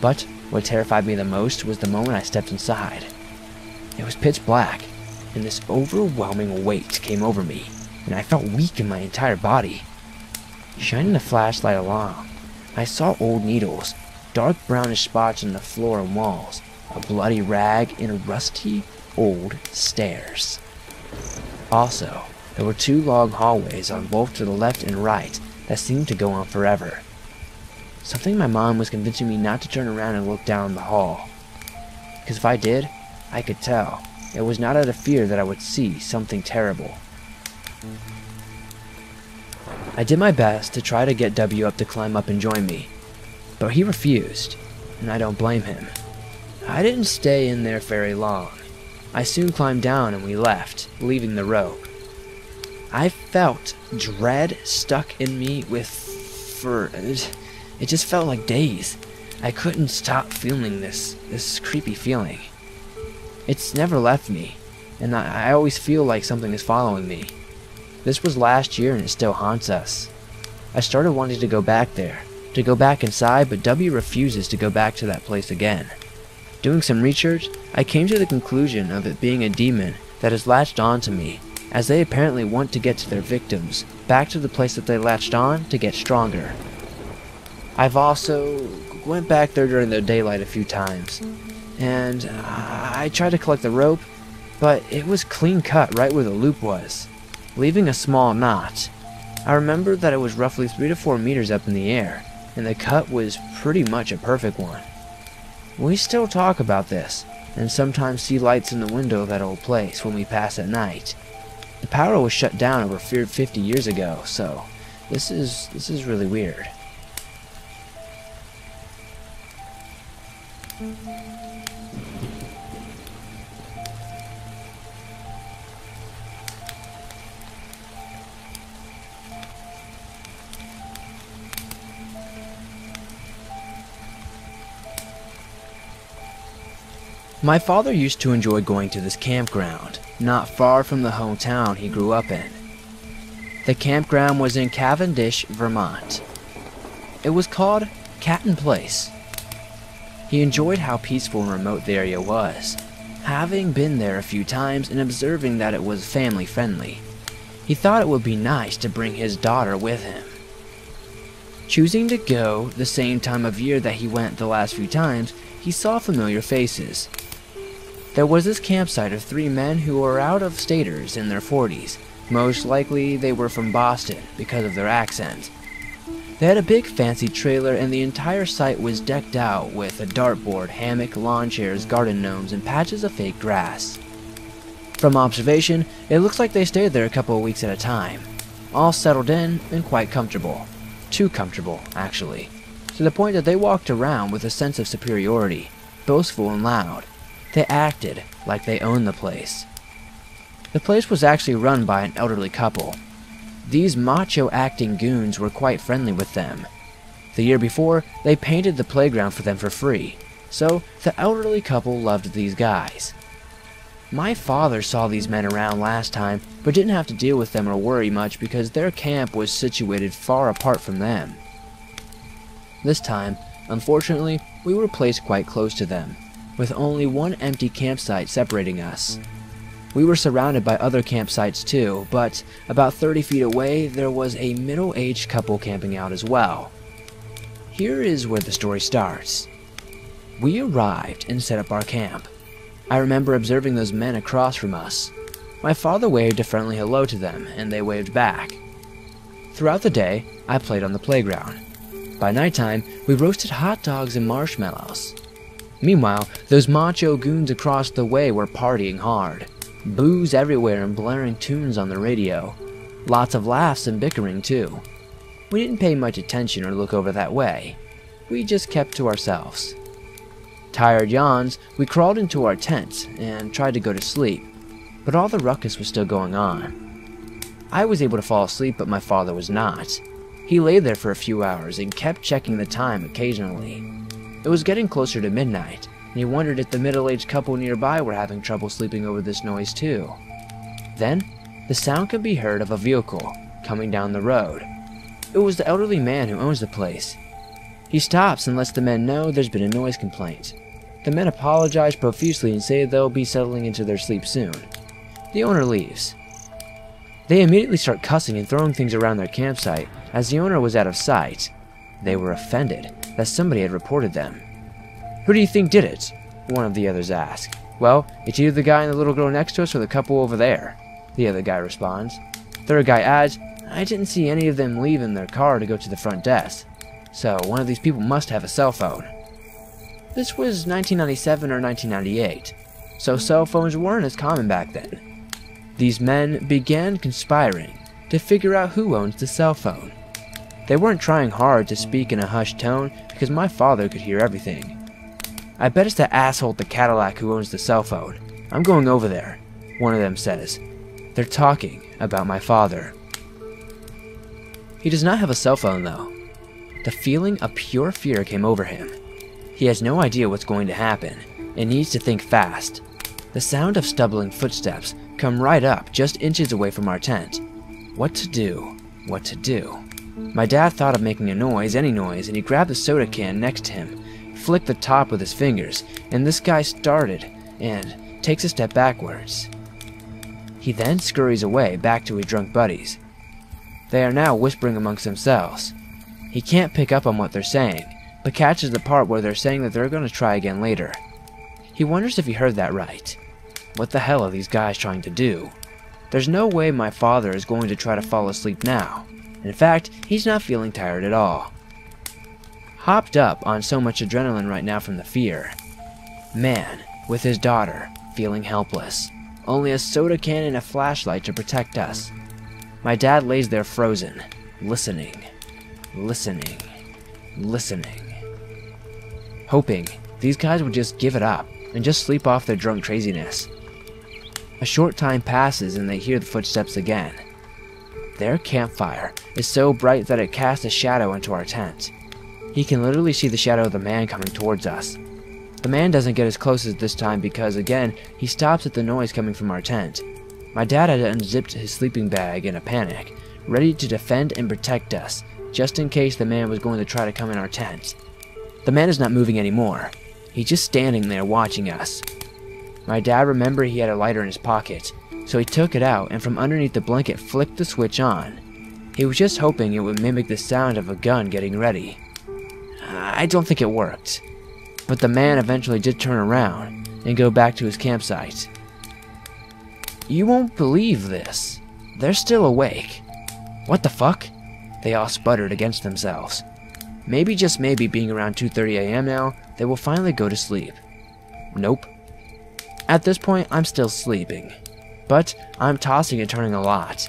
But what terrified me the most was the moment I stepped inside. It was pitch black, and this overwhelming weight came over me, and I felt weak in my entire body. Shining the flashlight along, I saw old needles, dark brownish spots on the floor and walls, a bloody rag, and rusty old stairs. Also, there were two long hallways on both to the left and right that seemed to go on forever. Something in my mind was convincing me not to turn around and look down the hall, because if I did, I could tell it was not out of fear that I would see something terrible. I did my best to try to get W up to climb up and join me, but he refused, and I don't blame him. I didn't stay in there very long. I soon climbed down and we left, leaving the rope. I felt dread stuck in me it just felt like days. I couldn't stop feeling this creepy feeling. It's never left me, and I always feel like something is following me. This was last year and it still haunts us. I started wanting to go back there, to go back inside, but W refuses to go back to that place again. Doing some research, I came to the conclusion of it being a demon that has latched on to me, as they apparently want to get to their victims, back to the place that they latched on to get stronger. I've also went back there during the daylight a few times, and I tried to collect the rope, but it was clean cut right where the loop was, leaving a small knot. I remember that it was roughly 3 to 4 meters up in the air, and the cut was pretty much a perfect one. We still talk about this, and sometimes see lights in the window of that old place when we pass at night. The power was shut down over 50 years ago, so this is really weird. My father used to enjoy going to this campground, not far from the hometown he grew up in. The campground was in Cavendish, Vermont. It was called Catton Place. He enjoyed how peaceful and remote the area was, having been there a few times and observing that it was family friendly. He thought it would be nice to bring his daughter with him. Choosing to go the same time of year that he went the last few times, he saw familiar faces. There was this campsite of three men who were out-of-staters in their 40s. Most likely they were from Boston because of their accent. They had a big fancy trailer and the entire site was decked out with a dartboard, hammock, lawn chairs, garden gnomes, and patches of fake grass. From observation, it looks like they stayed there a couple of weeks at a time. All settled in and quite comfortable. Too comfortable, actually. To the point that they walked around with a sense of superiority, boastful and loud. They acted like they owned the place. The place was actually run by an elderly couple. These macho-acting goons were quite friendly with them. The year before, they painted the playground for them for free, so the elderly couple loved these guys. My father saw these men around last time, but didn't have to deal with them or worry much because their camp was situated far apart from them. This time, unfortunately, we were placed quite close to them, with only one empty campsite separating us. We were surrounded by other campsites too, but about 30 feet away there was a middle-aged couple camping out as well. Here is where the story starts. We arrived and set up our camp. I remember observing those men across from us. My father waved a friendly hello to them, and they waved back. Throughout the day, I played on the playground. By nighttime, we roasted hot dogs and marshmallows. Meanwhile, those macho goons across the way were partying hard. Booze everywhere and blaring tunes on the radio. Lots of laughs and bickering too. We didn't pay much attention or look over that way. We just kept to ourselves. Tired yawns, we crawled into our tents and tried to go to sleep, but all the ruckus was still going on. I was able to fall asleep, but my father was not. He lay there for a few hours and kept checking the time occasionally. It was getting closer to midnight, and he wondered if the middle-aged couple nearby were having trouble sleeping over this noise too. Then, the sound could be heard of a vehicle coming down the road. It was the elderly man who owns the place. He stops and lets the men know there's been a noise complaint. The men apologize profusely and say they'll be settling into their sleep soon. The owner leaves. They immediately start cussing and throwing things around their campsite as the owner was out of sight. They were offended that somebody had reported them. "Who do you think did it?" one of the others asked. "Well, it's either the guy and the little girl next to us or the couple over there," the other guy responds. Third guy adds, "I didn't see any of them leave in their car to go to the front desk, so one of these people must have a cell phone." This was 1997 or 1998, so cell phones weren't as common back then. These men began conspiring to figure out who owns the cell phone. They weren't trying hard to speak in a hushed tone because my father could hear everything. "I bet it's that asshole at the Cadillac who owns the cell phone. I'm going over there," one of them says. They're talking about my father. He does not have a cell phone though. The feeling of pure fear came over him. He has no idea what's going to happen and needs to think fast. The sound of stumbling footsteps come right up just inches away from our tent. What to do? What to do? My dad thought of making a noise, any noise, and he grabbed the soda can next to him, flicked the top with his fingers, and this guy started and takes a step backwards. He then scurries away back to his drunk buddies. They are now whispering amongst themselves. He can't pick up on what they're saying, but catches the part where they're saying that they're going to try again later. He wonders if he heard that right. What the hell are these guys trying to do? There's no way my father is going to try to fall asleep now. In fact, he's not feeling tired at all. Hopped up on so much adrenaline right now from the fear. Man, with his daughter, feeling helpless. Only a soda can and a flashlight to protect us. My dad lays there frozen, listening, listening, listening. Hoping these guys would just give it up and just sleep off their drunk craziness. A short time passes and they hear the footsteps again. Their campfire is so bright that it casts a shadow into our tent. He can literally see the shadow of the man coming towards us. The man doesn't get as close as this time because, again, he stops at the noise coming from our tent. My dad had unzipped his sleeping bag in a panic, ready to defend and protect us, just in case the man was going to try to come in our tent. The man is not moving anymore. He's just standing there watching us. My dad remembered he had a lighter in his pocket, so he took it out and from underneath the blanket flicked the switch on. He was just hoping it would mimic the sound of a gun getting ready. I don't think it worked, but the man eventually did turn around and go back to his campsite. You won't believe this. They're still awake. What the fuck? They all sputtered against themselves. Maybe, just maybe, being around 2:30 a.m. now, they will finally go to sleep. Nope. At this point, I'm still sleeping. But I'm tossing and turning a lot.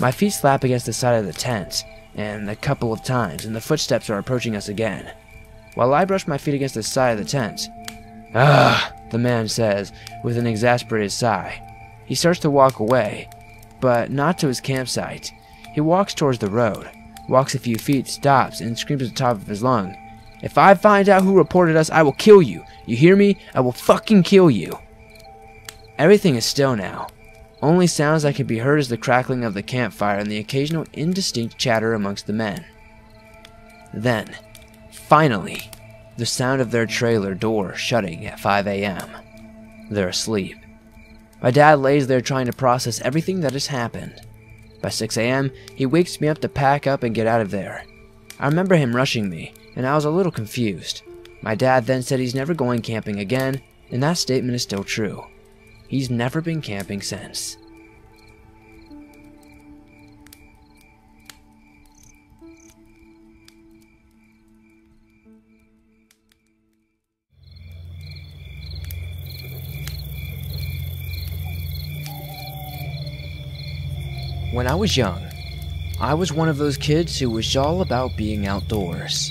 My feet slap against the side of the tent, and a couple of times, and the footsteps are approaching us again. While I brush my feet against the side of the tent, "Ah," the man says, with an exasperated sigh. He starts to walk away, but not to his campsite. He walks towards the road, walks a few feet, stops, and screams at the top of his lung, "If I find out who reported us, I will kill you! You hear me? I will fucking kill you!" Everything is still now. Only sounds that can be heard is the crackling of the campfire and the occasional indistinct chatter amongst the men. Then, finally, the sound of their trailer door shutting at 5 a.m. They're asleep. My dad lays there trying to process everything that has happened. By 6 a.m., he wakes me up to pack up and get out of there. I remember him rushing me, and I was a little confused. My dad then said he's never going camping again, and that statement is still true. He's never been camping since. When I was young, I was one of those kids who was all about being outdoors.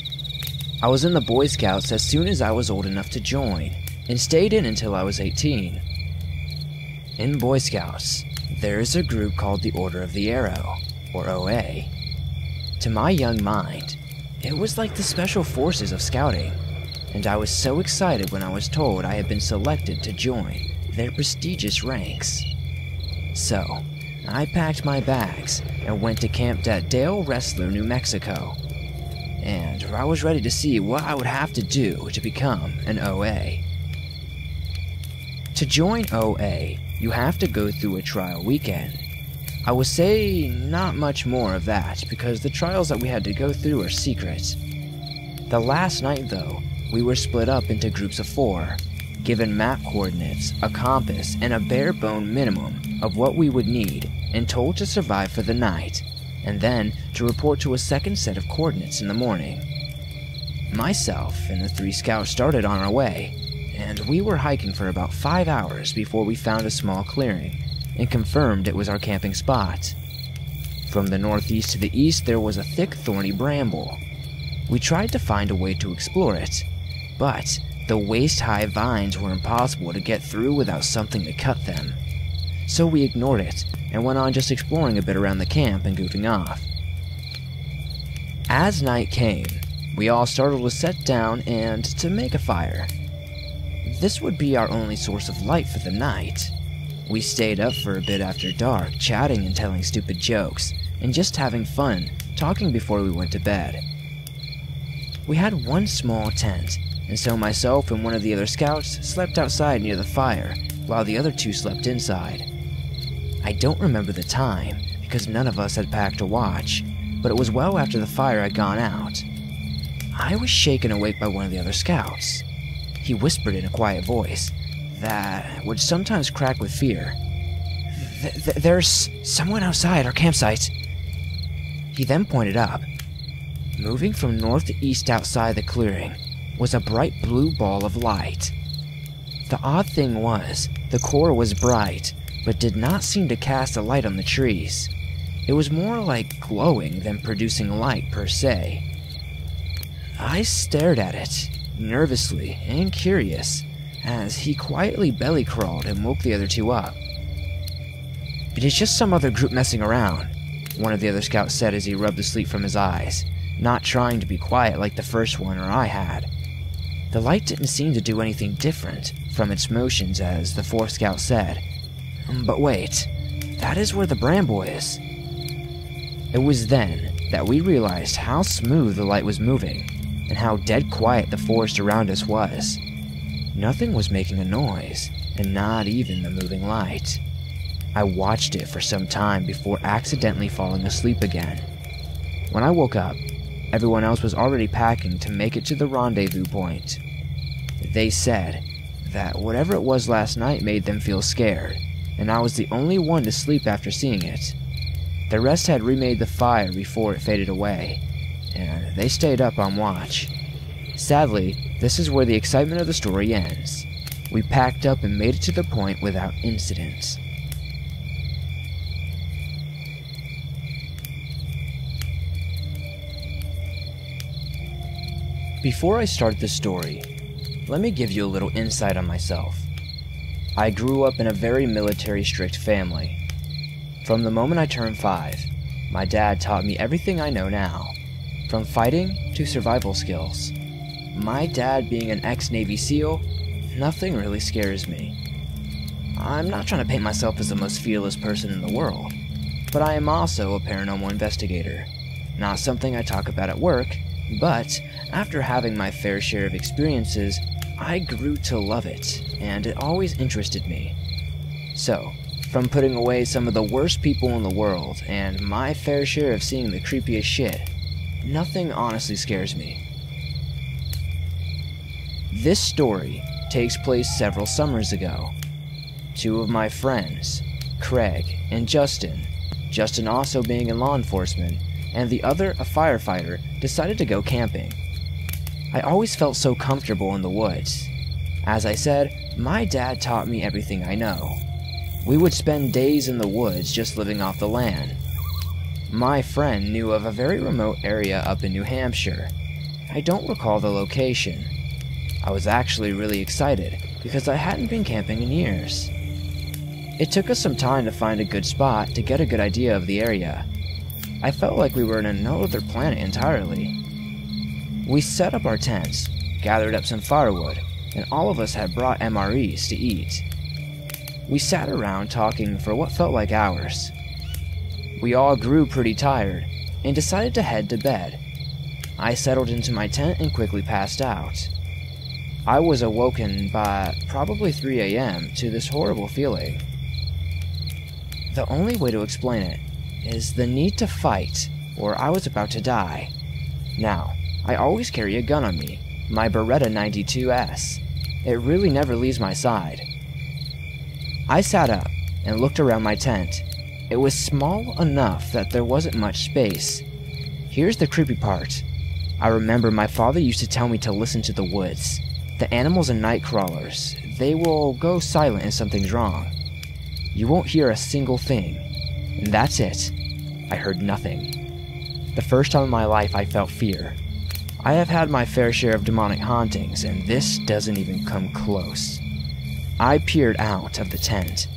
I was in the Boy Scouts as soon as I was old enough to join, and stayed in until I was 18. In Boy Scouts, there is a group called the Order of the Arrow, or OA. To my young mind, it was like the special forces of scouting, and I was so excited when I was told I had been selected to join their prestigious ranks. So, I packed my bags and went to camp at Dale Wrestler, New Mexico, and I was ready to see what I would have to do to become an OA. To join OA, you have to go through a trial weekend. I would say not much more of that because the trials that we had to go through are secret. The last night though, we were split up into groups of 4, given map coordinates, a compass, and a bare bone minimum of what we would need, and told to survive for the night, and then to report to a second set of coordinates in the morning. Myself and the 3 scouts started on our way, and we were hiking for about 5 hours before we found a small clearing, and confirmed it was our camping spot. From the northeast to the east there was a thick thorny bramble. We tried to find a way to explore it, but the waist-high vines were impossible to get through without something to cut them. So we ignored it, and went on just exploring a bit around the camp and goofing off. As night came, we all started to set down and to make a fire. This would be our only source of light for the night. We stayed up for a bit after dark, chatting and telling stupid jokes, and just having fun, talking before we went to bed. We had one small tent, and so myself and one of the other scouts slept outside near the fire, while the other 2 slept inside. I don't remember the time, because none of us had packed a watch, but it was well after the fire had gone out. I was shaken awake by one of the other scouts. He whispered in a quiet voice that would sometimes crack with fear, "There's someone outside our campsite." He then pointed up. Moving from north to east outside the clearing was a bright blue ball of light. The odd thing was, the core was bright, but did not seem to cast a light on the trees. It was more like glowing than producing light per se. I stared at it, nervously and curious, as he quietly belly crawled and woke the other 2 up. "It is just some other group messing around," one of the other scouts said as he rubbed the sleep from his eyes, not trying to be quiet like the first one or I had. The light didn't seem to do anything different from its motions, as the 4th scout said. "But wait, that is where the bramble is." It was then that we realized how smooth the light was moving, and how dead quiet the forest around us was. Nothing was making a noise, and not even the moving light. I watched it for some time before accidentally falling asleep again. When I woke up, everyone else was already packing to make it to the rendezvous point. They said that whatever it was last night made them feel scared, and I was the only one to sleep after seeing it. The rest had remade the fire before it faded away, and they stayed up on watch. Sadly, this is where the excitement of the story ends. We packed up and made it to the point without incident. Before I start this story, let me give you a little insight on myself. I grew up in a very military-strict family. From the moment I turned 5, my dad taught me everything I know now, from fighting to survival skills. My dad being an ex-Navy SEAL, nothing really scares me. I'm not trying to paint myself as the most fearless person in the world, but I am also a paranormal investigator. Not something I talk about at work, but after having my fair share of experiences, I grew to love it, and it always interested me. So, from putting away some of the worst people in the world and my fair share of seeing the creepiest shit, nothing honestly scares me. This story takes place several summers ago. Two of my friends, Craig and Justin, Justin also being in law enforcement, and the other a firefighter, decided to go camping. I always felt so comfortable in the woods. As I said, my dad taught me everything I know. We would spend days in the woods just living off the land. My friend knew of a very remote area up in New Hampshire. I don't recall the location. I was actually really excited because I hadn't been camping in years. It took us some time to find a good spot to get a good idea of the area. I felt like we were in another planet entirely. We set up our tents, gathered up some firewood, and all of us had brought MREs to eat. We sat around talking for what felt like hours. We all grew pretty tired and decided to head to bed. I settled into my tent and quickly passed out. I was awoken by probably 3 a.m. to this horrible feeling. The only way to explain it is the need to fight, or I was about to die. Now, I always carry a gun on me, my Beretta 92S. It really never leaves my side. I sat up and looked around my tent. It was small enough that there wasn't much space. Here's the creepy part. I remember my father used to tell me to listen to the woods. The animals are night crawlers. They will go silent if something's wrong. You won't hear a single thing. And that's it. I heard nothing. The first time in my life I felt fear. I have had my fair share of demonic hauntings, and this doesn't even come close. I peered out of the tent.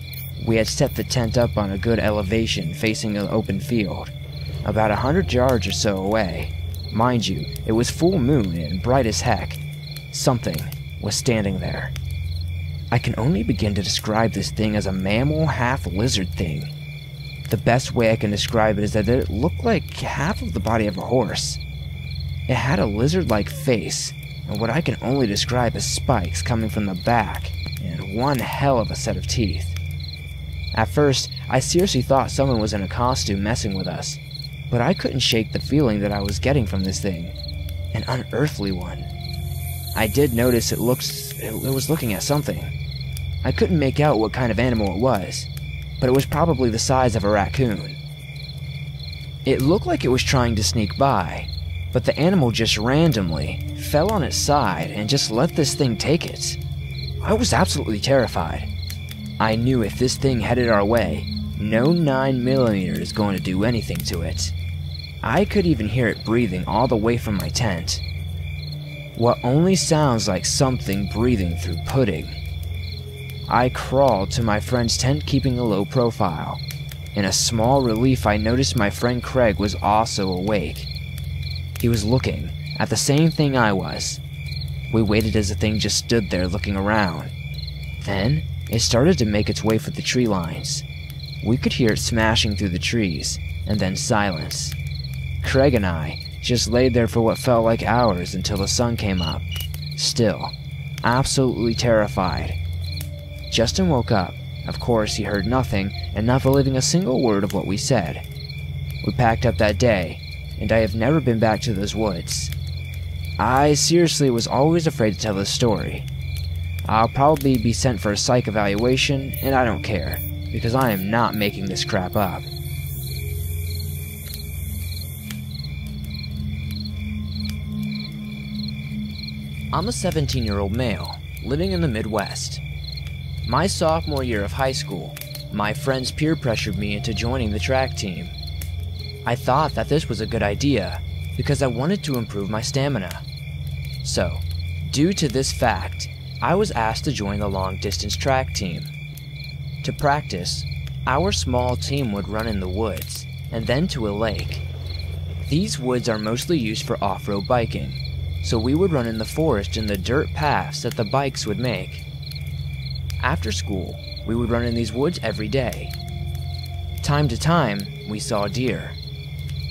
We had set the tent up on a good elevation facing an open field, about 100 yards or so away. Mind you, it was full moon and bright as heck. Something was standing there. I can only begin to describe this thing as a mammal half-lizard thing. The best way I can describe it is that it looked like half of the body of a horse. It had a lizard-like face, and what I can only describe as spikes coming from the back, and one hell of a set of teeth. At first, I seriously thought someone was in a costume messing with us, but I couldn't shake the feeling that I was getting from this thing, an unearthly one. I did notice it was looking at something. I couldn't make out what kind of animal it was, but it was probably the size of a raccoon. It looked like it was trying to sneak by, but the animal just randomly fell on its side and just let this thing take it. I was absolutely terrified. I knew if this thing headed our way, no 9mm is going to do anything to it. I could even hear it breathing all the way from my tent. What only sounds like something breathing through pudding. I crawled to my friend's tent, keeping a low profile. In a small relief, I noticed my friend Craig was also awake. He was looking at the same thing I was. We waited as the thing just stood there looking around. Then, it started to make its way for the tree lines. We could hear it smashing through the trees, and then silence. Craig and I just laid there for what felt like hours until the sun came up. Still, absolutely terrified. Justin woke up. Of course, he heard nothing, and not believing a single word of what we said. We packed up that day, and I have never been back to those woods. I seriously was always afraid to tell this story. I'll probably be sent for a psych evaluation, and I don't care, because I am not making this crap up. I'm a 17-year-old male, living in the Midwest. My sophomore year of high school, my friends peer pressured me into joining the track team. I thought that this was a good idea, because I wanted to improve my stamina. So, due to this fact, I was asked to join the long-distance track team. To practice, our small team would run in the woods, and then to a lake. These woods are mostly used for off-road biking, so we would run in the forest in the dirt paths that the bikes would make. After school, we would run in these woods every day. Time to time, we saw deer.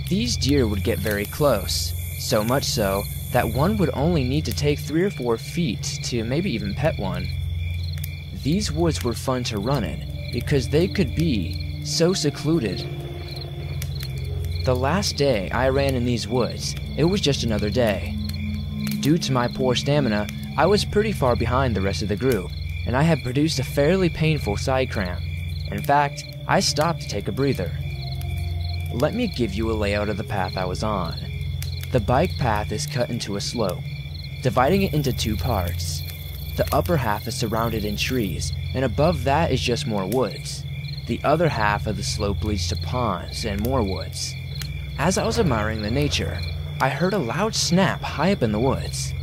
These deer would get very close, so much so that one would only need to take 3 or 4 feet to maybe even pet one. These woods were fun to run in because they could be so secluded. The last day I ran in these woods, it was just another day. Due to my poor stamina, I was pretty far behind the rest of the group, and I had produced a fairly painful side cramp. In fact, I stopped to take a breather. Let me give you a layout of the path I was on. The bike path is cut into a slope, dividing it into 2 parts. The upper half is surrounded in trees, and above that is just more woods. The other half of the slope leads to ponds and more woods. As I was admiring the nature, I heard a loud snap high up in the woods.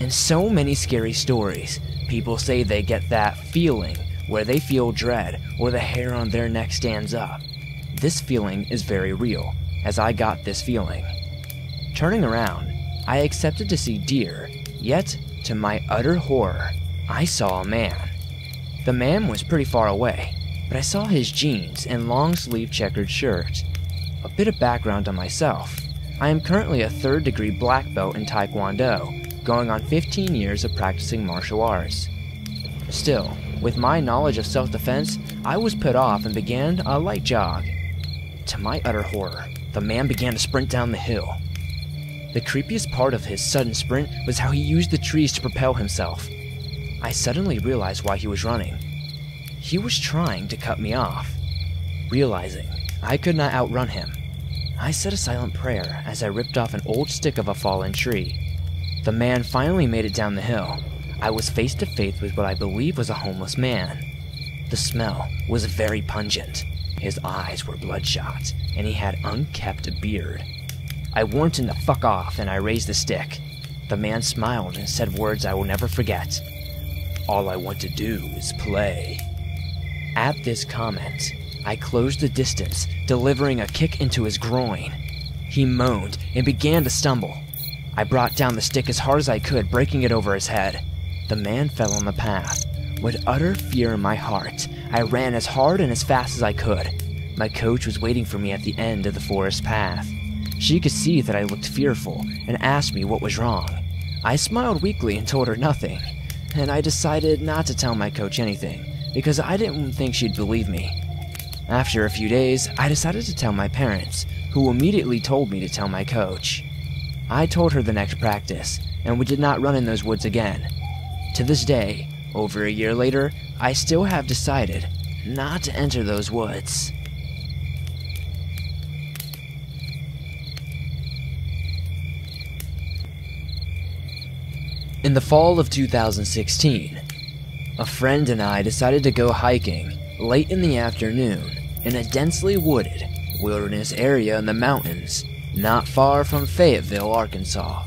In so many scary stories, people say they get that feeling where they feel dread or the hair on their neck stands up. This feeling is very real, as I got this feeling. Turning around, I expected to see deer, yet, to my utter horror, I saw a man. The man was pretty far away, but I saw his jeans and long-sleeve checkered shirt. A bit of background on myself. I am currently a 3rd-degree black belt in Taekwondo, going on 15 years of practicing martial arts. Still, with my knowledge of self-defense, I was put off and began a light jog. To my utter horror, the man began to sprint down the hill. The creepiest part of his sudden sprint was how he used the trees to propel himself. I suddenly realized why he was running. He was trying to cut me off. Realizing I could not outrun him, I said a silent prayer as I ripped off an old stick of a fallen tree. The man finally made it down the hill. I was face to face with what I believe was a homeless man. The smell was very pungent. His eyes were bloodshot, and he had unkempt beard. I warned him to fuck off, and I raised the stick. The man smiled and said words I will never forget. "All I want to do is play." At this comment, I closed the distance, delivering a kick into his groin. He moaned and began to stumble. I brought down the stick as hard as I could, breaking it over his head. The man fell on the path. With utter fear in my heart, I ran as hard and as fast as I could. My coach was waiting for me at the end of the forest path. She could see that I looked fearful and asked me what was wrong. I smiled weakly and told her nothing, and I decided not to tell my coach anything because I didn't think she'd believe me. After a few days, I decided to tell my parents, who immediately told me to tell my coach. I told her the next practice, and we did not run in those woods again. To this day, over a year later, I still have decided not to enter those woods. In the fall of 2016, a friend and I decided to go hiking late in the afternoon in a densely wooded wilderness area in the mountains not far from Fayetteville, Arkansas.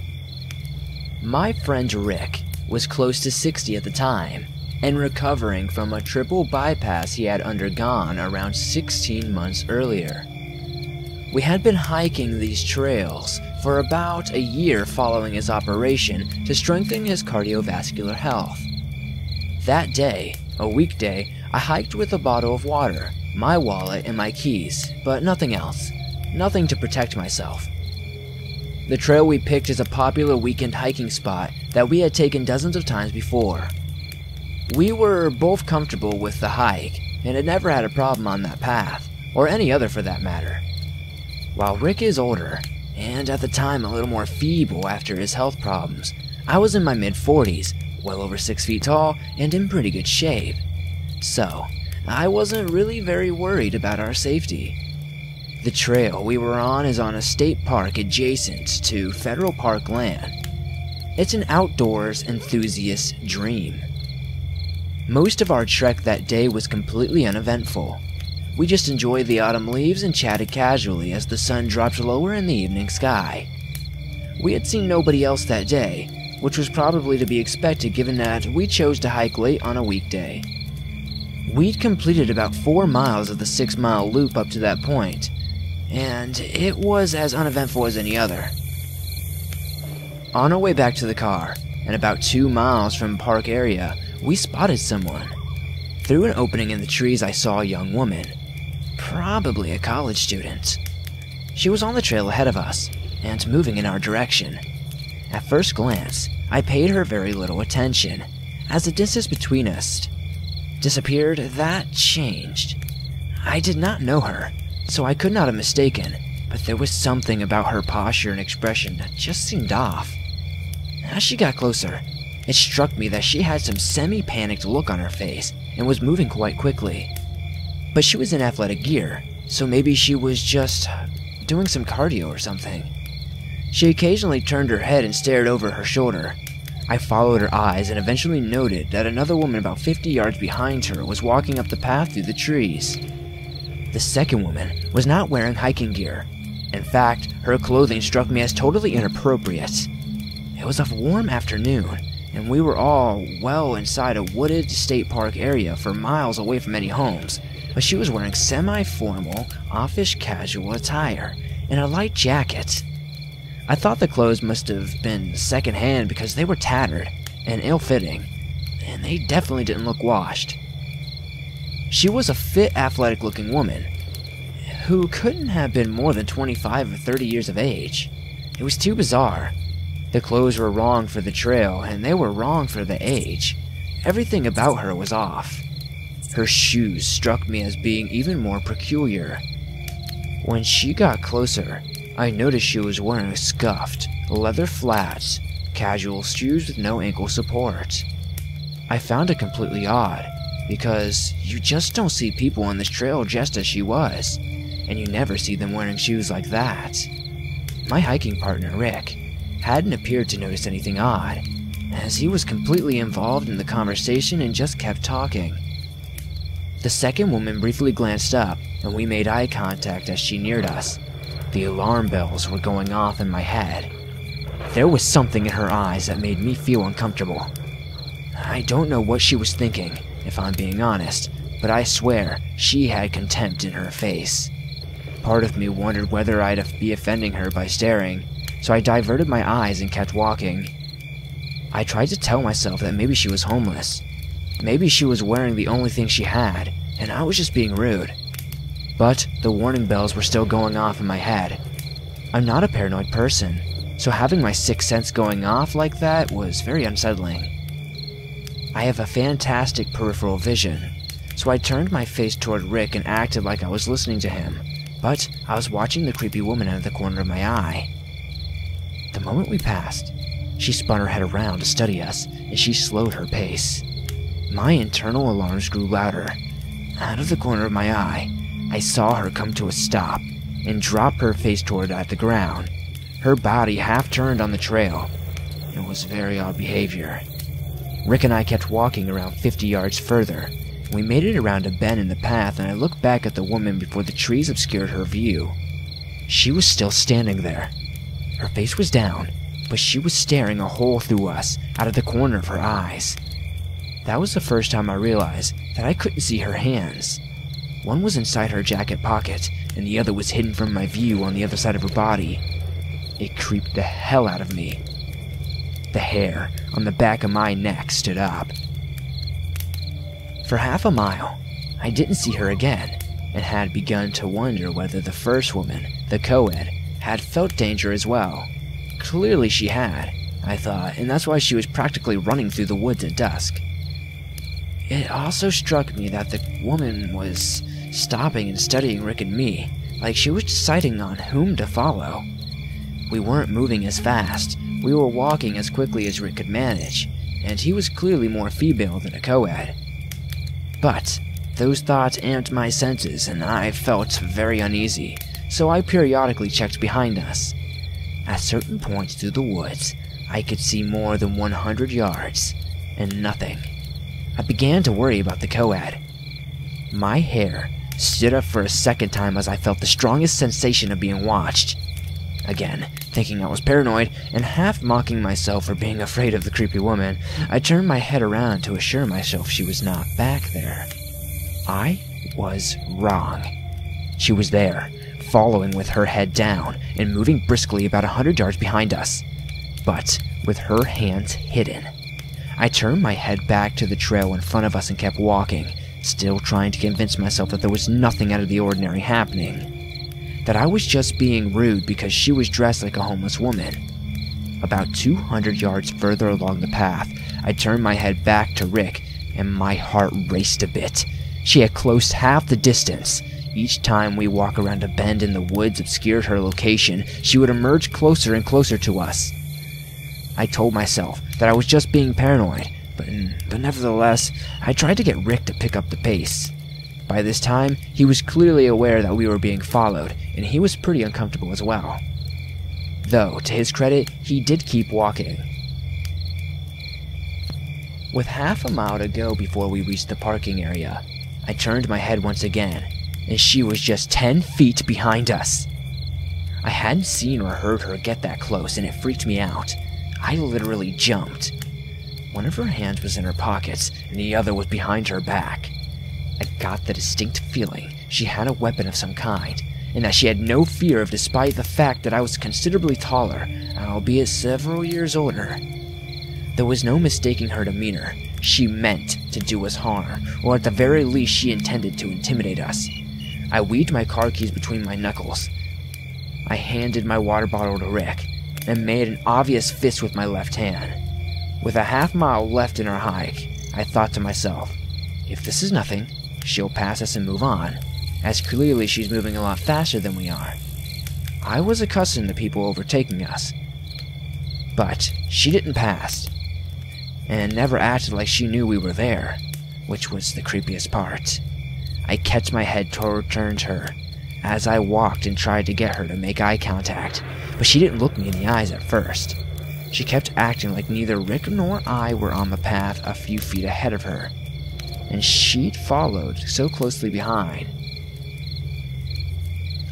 My friend Rick was close to 60 at the time and recovering from a triple bypass he had undergone around 16 months earlier. We had been hiking these trails for about a year following his operation to strengthen his cardiovascular health. That day, a weekday, I hiked with a bottle of water, my wallet, and my keys, but nothing else. Nothing to protect myself. The trail we picked is a popular weekend hiking spot that we had taken dozens of times before. We were both comfortable with the hike and had never had a problem on that path, or any other for that matter. While Rick is older, and at the time a little more feeble after his health problems, I was in my mid-40s, well over 6 feet tall, and in pretty good shape. So, I wasn't really very worried about our safety. The trail we were on is on a state park adjacent to federal park land. It's an outdoors enthusiast's dream. Most of our trek that day was completely uneventful. We just enjoyed the autumn leaves and chatted casually as the sun dropped lower in the evening sky. We had seen nobody else that day, which was probably to be expected given that we chose to hike late on a weekday. We'd completed about 4 miles of the 6-mile loop up to that point, and it was as uneventful as any other. On our way back to the car, and about 2 miles from the park area, we spotted someone. Through an opening in the trees, I saw a young woman, probably a college student. She was on the trail ahead of us, and moving in our direction. At first glance, I paid her very little attention, as the distance between us disappeared. That changed. I did not know her, so I could not have mistaken, but there was something about her posture and expression that just seemed off. As she got closer, it struck me that she had some semi-panicked look on her face and was moving quite quickly. But she was in athletic gear, so maybe she was just doing some cardio or something. She occasionally turned her head and stared over her shoulder. I followed her eyes and eventually noted that another woman about 50 yards behind her was walking up the path through the trees. The second woman was not wearing hiking gear. In fact, her clothing struck me as totally inappropriate. It was a warm afternoon, and we were all well inside a wooded state park area for miles away from any homes, but she was wearing semi-formal, office casual attire and a light jacket. I thought the clothes must have been secondhand because they were tattered and ill-fitting, and they definitely didn't look washed. She was a fit, athletic-looking woman who couldn't have been more than 25 or 30 years of age. It was too bizarre. The clothes were wrong for the trail, and they were wrong for the age. Everything about her was off. Her shoes struck me as being even more peculiar. When she got closer, I noticed she was wearing scuffed, leather flats, casual shoes with no ankle support. I found it completely odd, because you just don't see people on this trail just as she was, and you never see them wearing shoes like that. My hiking partner, Rick, hadn't appeared to notice anything odd, as he was completely involved in the conversation and just kept talking. The second woman briefly glanced up, and we made eye contact as she neared us. The alarm bells were going off in my head. There was something in her eyes that made me feel uncomfortable. I don't know what she was thinking, if I'm being honest, but I swear she had contempt in her face. Part of me wondered whether I'd be offending her by staring, so I diverted my eyes and kept walking. I tried to tell myself that maybe she was homeless. Maybe she was wearing the only thing she had, and I was just being rude. But the warning bells were still going off in my head. I'm not a paranoid person, so having my sixth sense going off like that was very unsettling. I have a fantastic peripheral vision, so I turned my face toward Rick and acted like I was listening to him, but I was watching the creepy woman out of the corner of my eye. The moment we passed, she spun her head around to study us, and she slowed her pace. My internal alarms grew louder. Out of the corner of my eye, I saw her come to a stop and drop her face toward at the ground. Her body half turned on the trail. It was very odd behavior. Rick and I kept walking around 50 yards further. We made it around a bend in the path, and I looked back at the woman before the trees obscured her view. She was still standing there. Her face was down, but she was staring a hole through us out of the corner of her eyes. That was the first time I realized that I couldn't see her hands. One was inside her jacket pocket, and the other was hidden from my view on the other side of her body. It creeped the hell out of me. The hair on the back of my neck stood up. For half a mile, I didn't see her again, and had begun to wonder whether the first woman, the co-ed, had felt danger as well. Clearly she had, I thought, and that's why she was practically running through the woods at dusk. It also struck me that the woman was stopping and studying Rick and me, like she was deciding on whom to follow. We weren't moving as fast, we were walking as quickly as Rick could manage, and he was clearly more female than a co-ed. But those thoughts amped my senses and I felt very uneasy, so I periodically checked behind us. At certain points through the woods, I could see more than 100 yards, and nothing. I began to worry about the co-ed. My hair stood up for a second time as I felt the strongest sensation of being watched. Again, thinking I was paranoid, and half mocking myself for being afraid of the creepy woman, I turned my head around to assure myself she was not back there. I was wrong. She was there, following with her head down, and moving briskly about 100 yards behind us, but with her hands hidden. I turned my head back to the trail in front of us and kept walking, still trying to convince myself that there was nothing out of the ordinary happening. That I was just being rude because she was dressed like a homeless woman. About 200 yards further along the path, I turned my head back to Rick, and my heart raced a bit. She had closed half the distance. Each time we walked around a bend in the woods obscured her location, she would emerge closer and closer to us. I told myself that I was just being paranoid, but nevertheless, I tried to get Rick to pick up the pace. By this time, he was clearly aware that we were being followed, and he was pretty uncomfortable as well. Though, to his credit, he did keep walking. With half a mile to go before we reached the parking area, I turned my head once again, and she was just 10 feet behind us. I hadn't seen or heard her get that close, and it freaked me out. I literally jumped. One of her hands was in her pockets, and the other was behind her back. I got the distinct feeling she had a weapon of some kind, and that she had no fear of, despite the fact that I was considerably taller, albeit several years older. There was no mistaking her demeanor. She meant to do us harm, or at the very least she intended to intimidate us. I weaved my car keys between my knuckles. I handed my water bottle to Rick, and made an obvious fist with my left hand. With a half mile left in our hike, I thought to myself, if this is nothing, she'll pass us and move on, as clearly she's moving a lot faster than we are. I was accustomed to people overtaking us. But she didn't pass, and never acted like she knew we were there, which was the creepiest part. I kept my head turned her as I walked and tried to get her to make eye contact, but she didn't look me in the eyes at first. She kept acting like neither Rick nor I were on the path a few feet ahead of her, and she'd followed so closely behind.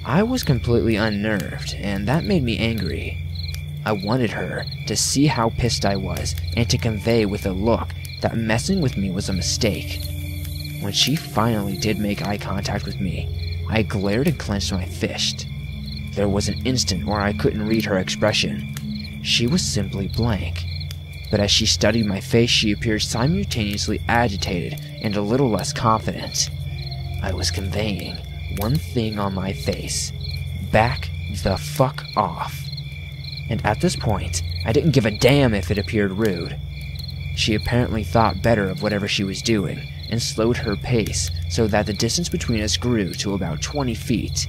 I was completely unnerved, and that made me angry. I wanted her to see how pissed I was, and to convey with a look that messing with me was a mistake. When she finally did make eye contact with me, I glared and clenched my fist. There was an instant where I couldn't read her expression. She was simply blank. But as she studied my face, she appeared simultaneously agitated and a little less confident. I was conveying one thing on my face: back the fuck off. And at this point, I didn't give a damn if it appeared rude. She apparently thought better of whatever she was doing, and slowed her pace so that the distance between us grew to about 20 feet.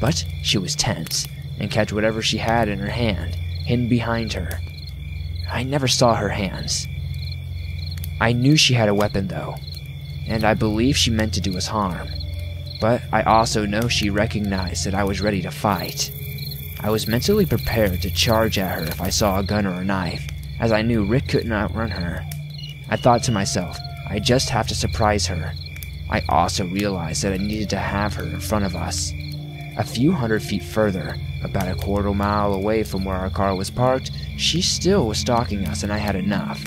But she was tense, and kept whatever she had in her hand hidden behind her. I never saw her hands. I knew she had a weapon though, and I believe she meant to do us harm. But I also know she recognized that I was ready to fight. I was mentally prepared to charge at her if I saw a gun or a knife, as I knew Rick couldn't outrun her. I thought to myself, I just have to surprise her. I also realized that I needed to have her in front of us. A few hundred feet further, about a quarter mile away from where our car was parked, she still was stalking us, and I had enough.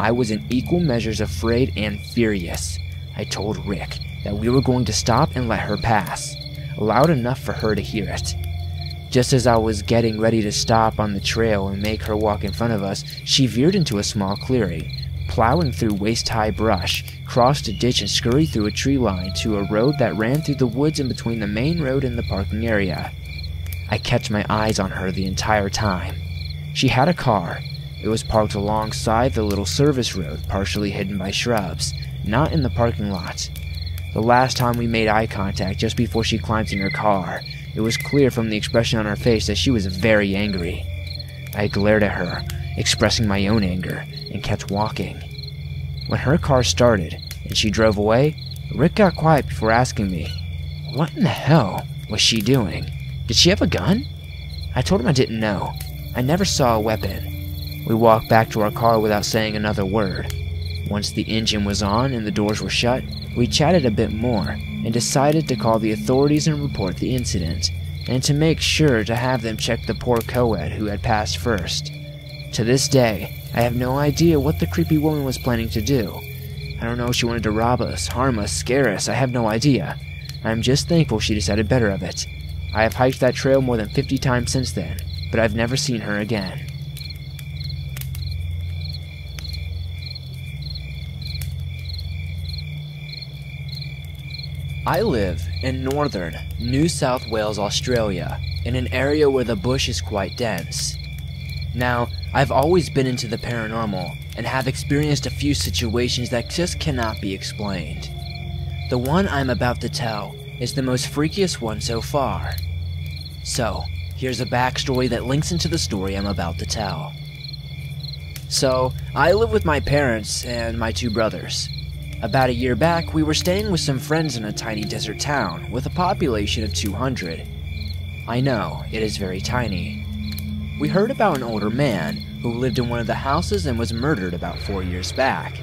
I was in equal measures afraid and furious. I told Rick that we were going to stop and let her pass, loud enough for her to hear it. Just as I was getting ready to stop on the trail and make her walk in front of us, she veered into a small clearing, plowing through waist-high brush, crossed a ditch and scurried through a tree line to a road that ran through the woods in between the main road and the parking area. I kept my eyes on her the entire time. She had a car. It was parked alongside the little service road, partially hidden by shrubs, not in the parking lot. The last time we made eye contact, just before she climbed in her car, it was clear from the expression on her face that she was very angry. I glared at her, expressing my own anger, and kept walking. When her car started and she drove away, Rick got quiet before asking me, "What in the hell was she doing? Did she have a gun?" I told him I didn't know. I never saw a weapon. We walked back to our car without saying another word. Once the engine was on and the doors were shut, we chatted a bit more and decided to call the authorities and report the incident, and to make sure to have them check the poor co-ed who had passed first. To this day, I have no idea what the creepy woman was planning to do. I don't know if she wanted to rob us, harm us, scare us, I have no idea. I am just thankful she decided better of it. I have hiked that trail more than 50 times since then, but I've never seen her again. I live in northern New South Wales, Australia, in an area where the bush is quite dense. Now, I've always been into the paranormal and have experienced a few situations that just cannot be explained. The one I'm about to tell is the most freakiest one so far. So, here's a backstory that links into the story I'm about to tell. So, I live with my parents and my two brothers. About a year back, we were staying with some friends in a tiny desert town with a population of 200. I know, it is very tiny. We heard about an older man who lived in one of the houses and was murdered about 4 years back.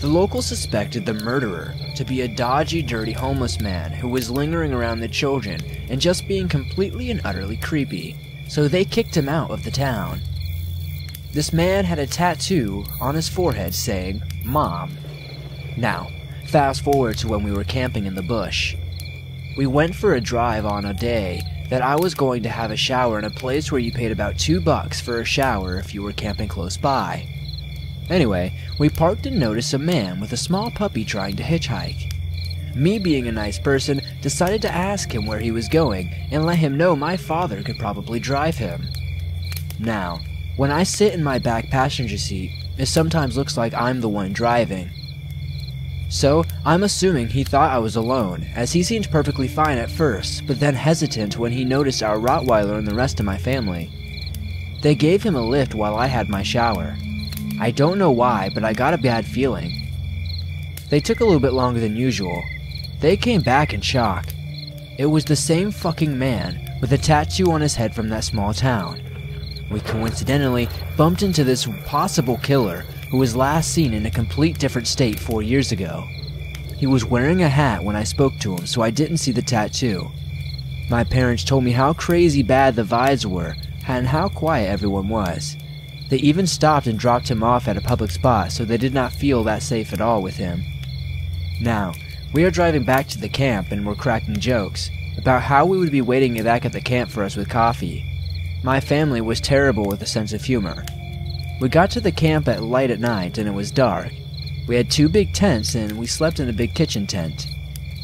The locals suspected the murderer to be a dodgy, dirty homeless man who was lingering around the children and just being completely and utterly creepy, so they kicked him out of the town. This man had a tattoo on his forehead saying, "Mom." Now, fast forward to when we were camping in the bush. We went for a drive on a day that I was going to have a shower in a place where you paid about $2 for a shower if you were camping close by. Anyway, we parked and noticed a man with a small puppy trying to hitchhike. Me, being a nice person, decided to ask him where he was going and let him know my father could probably drive him. Now, when I sit in my back passenger seat, it sometimes looks like I'm the one driving. So, I'm assuming he thought I was alone, as he seemed perfectly fine at first, but then hesitant when he noticed our Rottweiler and the rest of my family. They gave him a lift while I had my shower. I don't know why, but I got a bad feeling. They took a little bit longer than usual. They came back in shock. It was the same fucking man with a tattoo on his head from that small town. We coincidentally bumped into this possible killer who was last seen in a complete different state 4 years ago. He was wearing a hat when I spoke to him, so I didn't see the tattoo. My parents told me how crazy bad the vibes were and how quiet everyone was. They even stopped and dropped him off at a public spot, so they did not feel that safe at all with him. Now, we are driving back to the camp and we're cracking jokes about how we would be waiting back at the camp for us with coffee. My family was terrible with a sense of humor. We got to the camp at light at night and it was dark. We had two big tents and we slept in a big kitchen tent.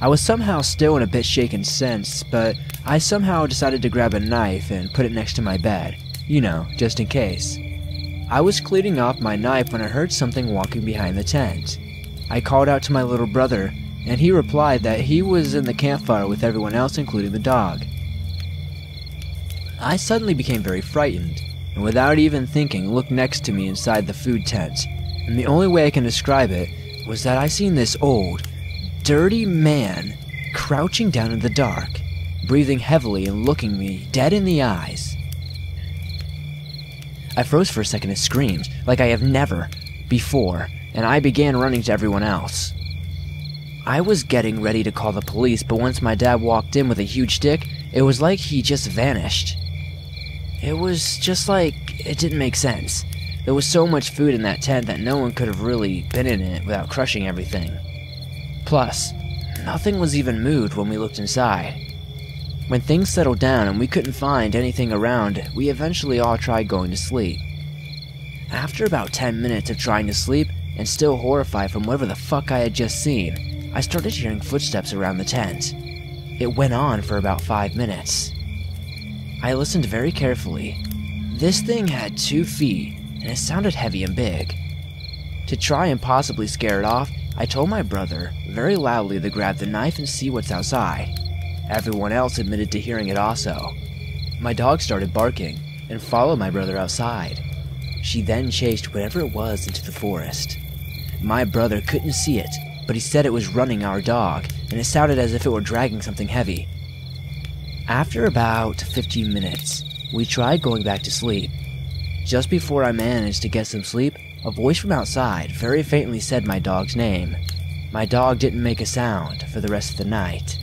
I was somehow still in a bit shaken sense, but I somehow decided to grab a knife and put it next to my bed, you know, just in case. I was cleaning up my knife when I heard something walking behind the tent. I called out to my little brother and he replied that he was in the campfire with everyone else, including the dog. I suddenly became very frightened, and without even thinking, looked next to me inside the food tent, and the only way I can describe it was that I seen this old, dirty man crouching down in the dark, breathing heavily and looking me dead in the eyes. I froze for a second and screamed, like I have never before, and I began running to everyone else. I was getting ready to call the police, but once my dad walked in with a huge stick, it was like he just vanished. It was just like, it didn't make sense. There was so much food in that tent that no one could have really been in it without crushing everything. Plus, nothing was even moved when we looked inside. When things settled down and we couldn't find anything around, we eventually all tried going to sleep. After about 10 minutes of trying to sleep, and still horrified from whatever the fuck I had just seen, I started hearing footsteps around the tent. It went on for about 5 minutes. I listened very carefully. This thing had 2 feet, and it sounded heavy and big. To try and possibly scare it off, I told my brother very loudly to grab the knife and see what's outside. Everyone else admitted to hearing it also. My dog started barking and followed my brother outside. She then chased whatever it was into the forest. My brother couldn't see it, but he said it was running our dog, and it sounded as if it were dragging something heavy. After about 15 minutes, we tried going back to sleep. Just before I managed to get some sleep, a voice from outside very faintly said my dog's name. My dog didn't make a sound for the rest of the night.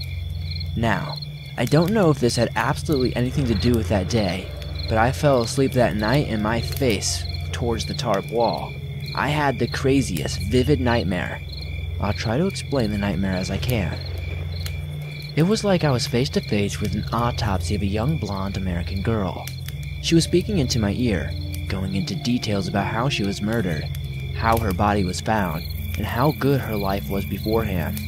Now, I don't know if this had absolutely anything to do with that day, but I fell asleep that night and my face towards the tarp wall. I had the craziest, vivid nightmare. I'll try to explain the nightmare as I can. It was like I was face to face with an autopsy of a young blonde American girl. She was speaking into my ear, going into details about how she was murdered, how her body was found, and how good her life was beforehand.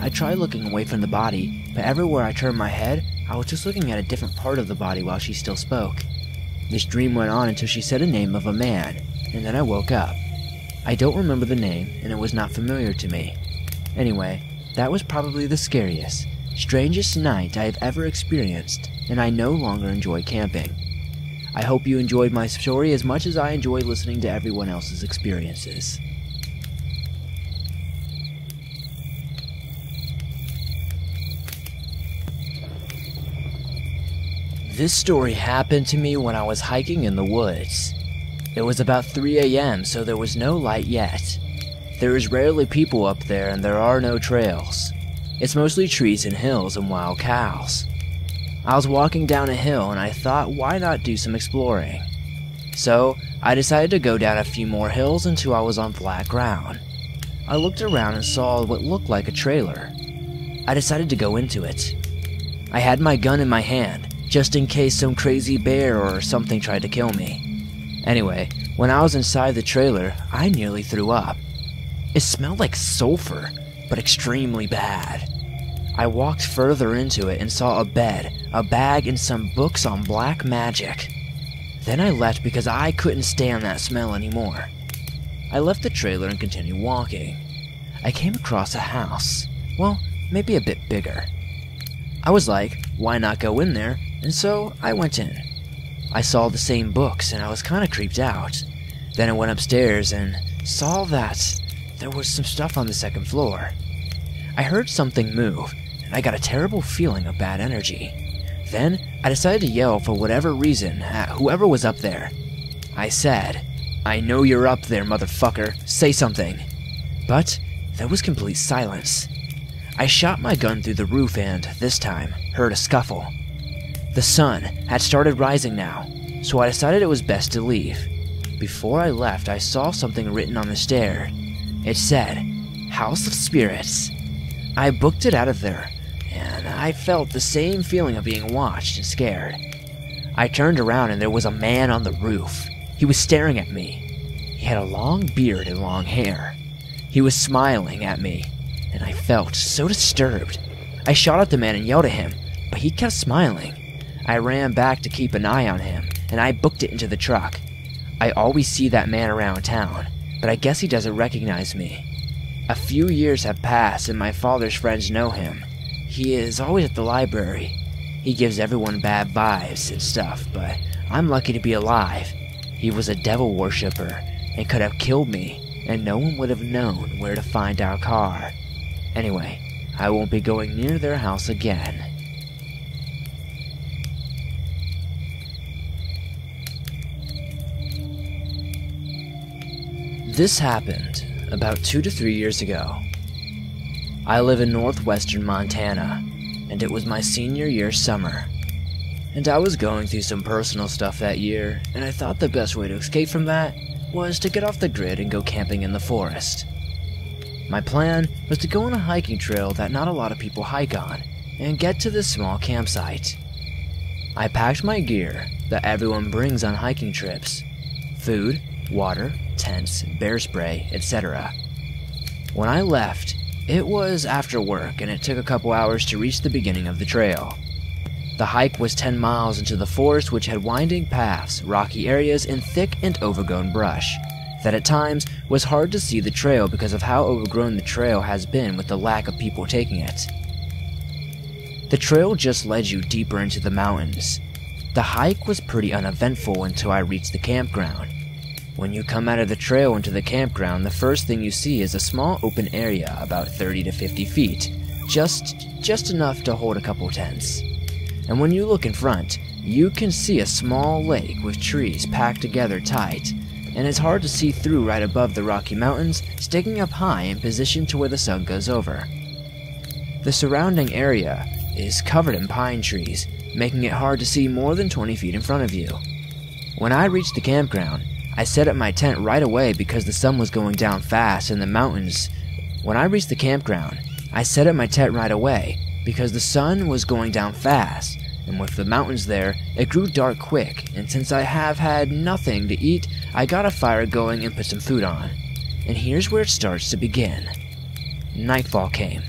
I tried looking away from the body, but everywhere I turned my head, I was just looking at a different part of the body while she still spoke. This dream went on until she said a name of a man, and then I woke up. I don't remember the name, and it was not familiar to me. Anyway, that was probably the scariest, strangest night I have ever experienced, and I no longer enjoy camping. I hope you enjoyed my story as much as I enjoy listening to everyone else's experiences. This story happened to me when I was hiking in the woods. It was about 3 a.m., so there was no light yet. There is rarely people up there and there are no trails. It's mostly trees and hills and wild cows. I was walking down a hill and I thought, why not do some exploring? So, I decided to go down a few more hills until I was on flat ground. I looked around and saw what looked like a trailer. I decided to go into it. I had my gun in my hand, just in case some crazy bear or something tried to kill me. Anyway, when I was inside the trailer, I nearly threw up. It smelled like sulfur, but extremely bad. I walked further into it and saw a bed, a bag, and some books on black magic. Then I left because I couldn't stand that smell anymore. I left the trailer and continued walking. I came across a house, well, maybe a bit bigger. I was like, why not go in there? And so I went in. I saw the same books and I was kind of creeped out. Then I went upstairs and saw that there was some stuff on the second floor. I heard something move, and I got a terrible feeling of bad energy. Then, I decided to yell for whatever reason at whoever was up there. I said, "I know you're up there, motherfucker, say something." But there was complete silence. I shot my gun through the roof and, this time, heard a scuffle. The sun had started rising now, so I decided it was best to leave. Before I left, I saw something written on the stair. It said, "House of Spirits." I booked it out of there, and I felt the same feeling of being watched and scared. I turned around and there was a man on the roof. He was staring at me. He had a long beard and long hair. He was smiling at me, and I felt so disturbed. I shot at the man and yelled at him, but he kept smiling. I ran back to keep an eye on him, and I booked it into the truck. I always see that man around town, but I guess he doesn't recognize me. A few years have passed and my father's friends know him. He is always at the library. He gives everyone bad vibes and stuff, but I'm lucky to be alive. He was a devil worshiper and could have killed me, and no one would have known where to find our car. Anyway, I won't be going near their house again. This happened about 2 to 3 years ago. I live in northwestern Montana, and it was my senior year summer. And I was going through some personal stuff that year, and I thought the best way to escape from that was to get off the grid and go camping in the forest. My plan was to go on a hiking trail that not a lot of people hike on, and get to this small campsite. I packed my gear that everyone brings on hiking trips: food, water, tents, bear spray, etc. When I left, it was after work and it took a couple hours to reach the beginning of the trail. The hike was 10 miles into the forest, which had winding paths, rocky areas, and thick and overgrown brush that at times was hard to see the trail because of how overgrown the trail has been with the lack of people taking it. The trail just led you deeper into the mountains. The hike was pretty uneventful until I reached the campground. When you come out of the trail into the campground, the first thing you see is a small open area about 30 to 50 feet, just enough to hold a couple tents. And when you look in front, you can see a small lake with trees packed together tight, and it's hard to see through right above the Rocky Mountains, sticking up high in position to where the sun goes over. The surrounding area is covered in pine trees, making it hard to see more than 20 feet in front of you. When I reached the campground, I set up my tent right away because the sun was going down fast in the mountains. And with the mountains there, it grew dark quick, and since I have had nothing to eat, I got a fire going and put some food on. And here's where it starts to begin. Nightfall came.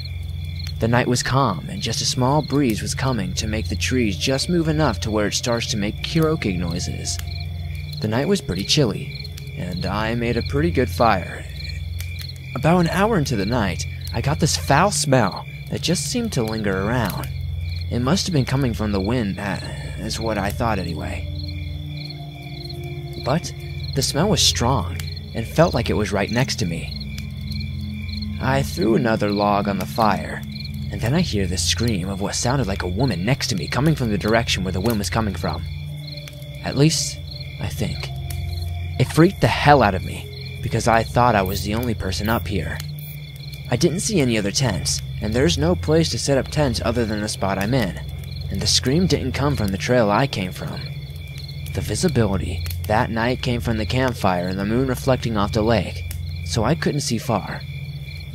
The night was calm, and just a small breeze was coming to make the trees just move enough to where it starts to make croaking noises. The night was pretty chilly, and I made a pretty good fire. About an hour into the night, I got this foul smell that just seemed to linger around. It must have been coming from the wind, that's what I thought anyway. But the smell was strong, and felt like it was right next to me. I threw another log on the fire, and then I hear the scream of what sounded like a woman next to me coming from the direction where the wind was coming from. At least, I think. It freaked the hell out of me, because I thought I was the only person up here. I didn't see any other tents, and there's no place to set up tents other than the spot I'm in, and the scream didn't come from the trail I came from. The visibility that night came from the campfire and the moon reflecting off the lake, so I couldn't see far.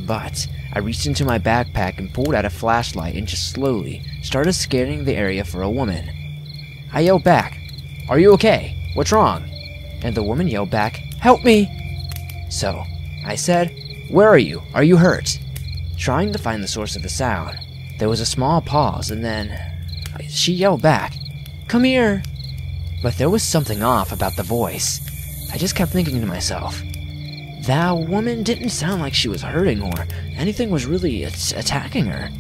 But I reached into my backpack and pulled out a flashlight and just slowly started scanning the area for a woman. I yelled back, "Are you okay? What's wrong?" And the woman yelled back, "Help me!" So I said, "Where are you? Are you hurt?" Trying to find the source of the sound, there was a small pause, and then she yelled back, "Come here!" But there was something off about the voice. I just kept thinking to myself, that woman didn't sound like she was hurting or anything was really attacking her.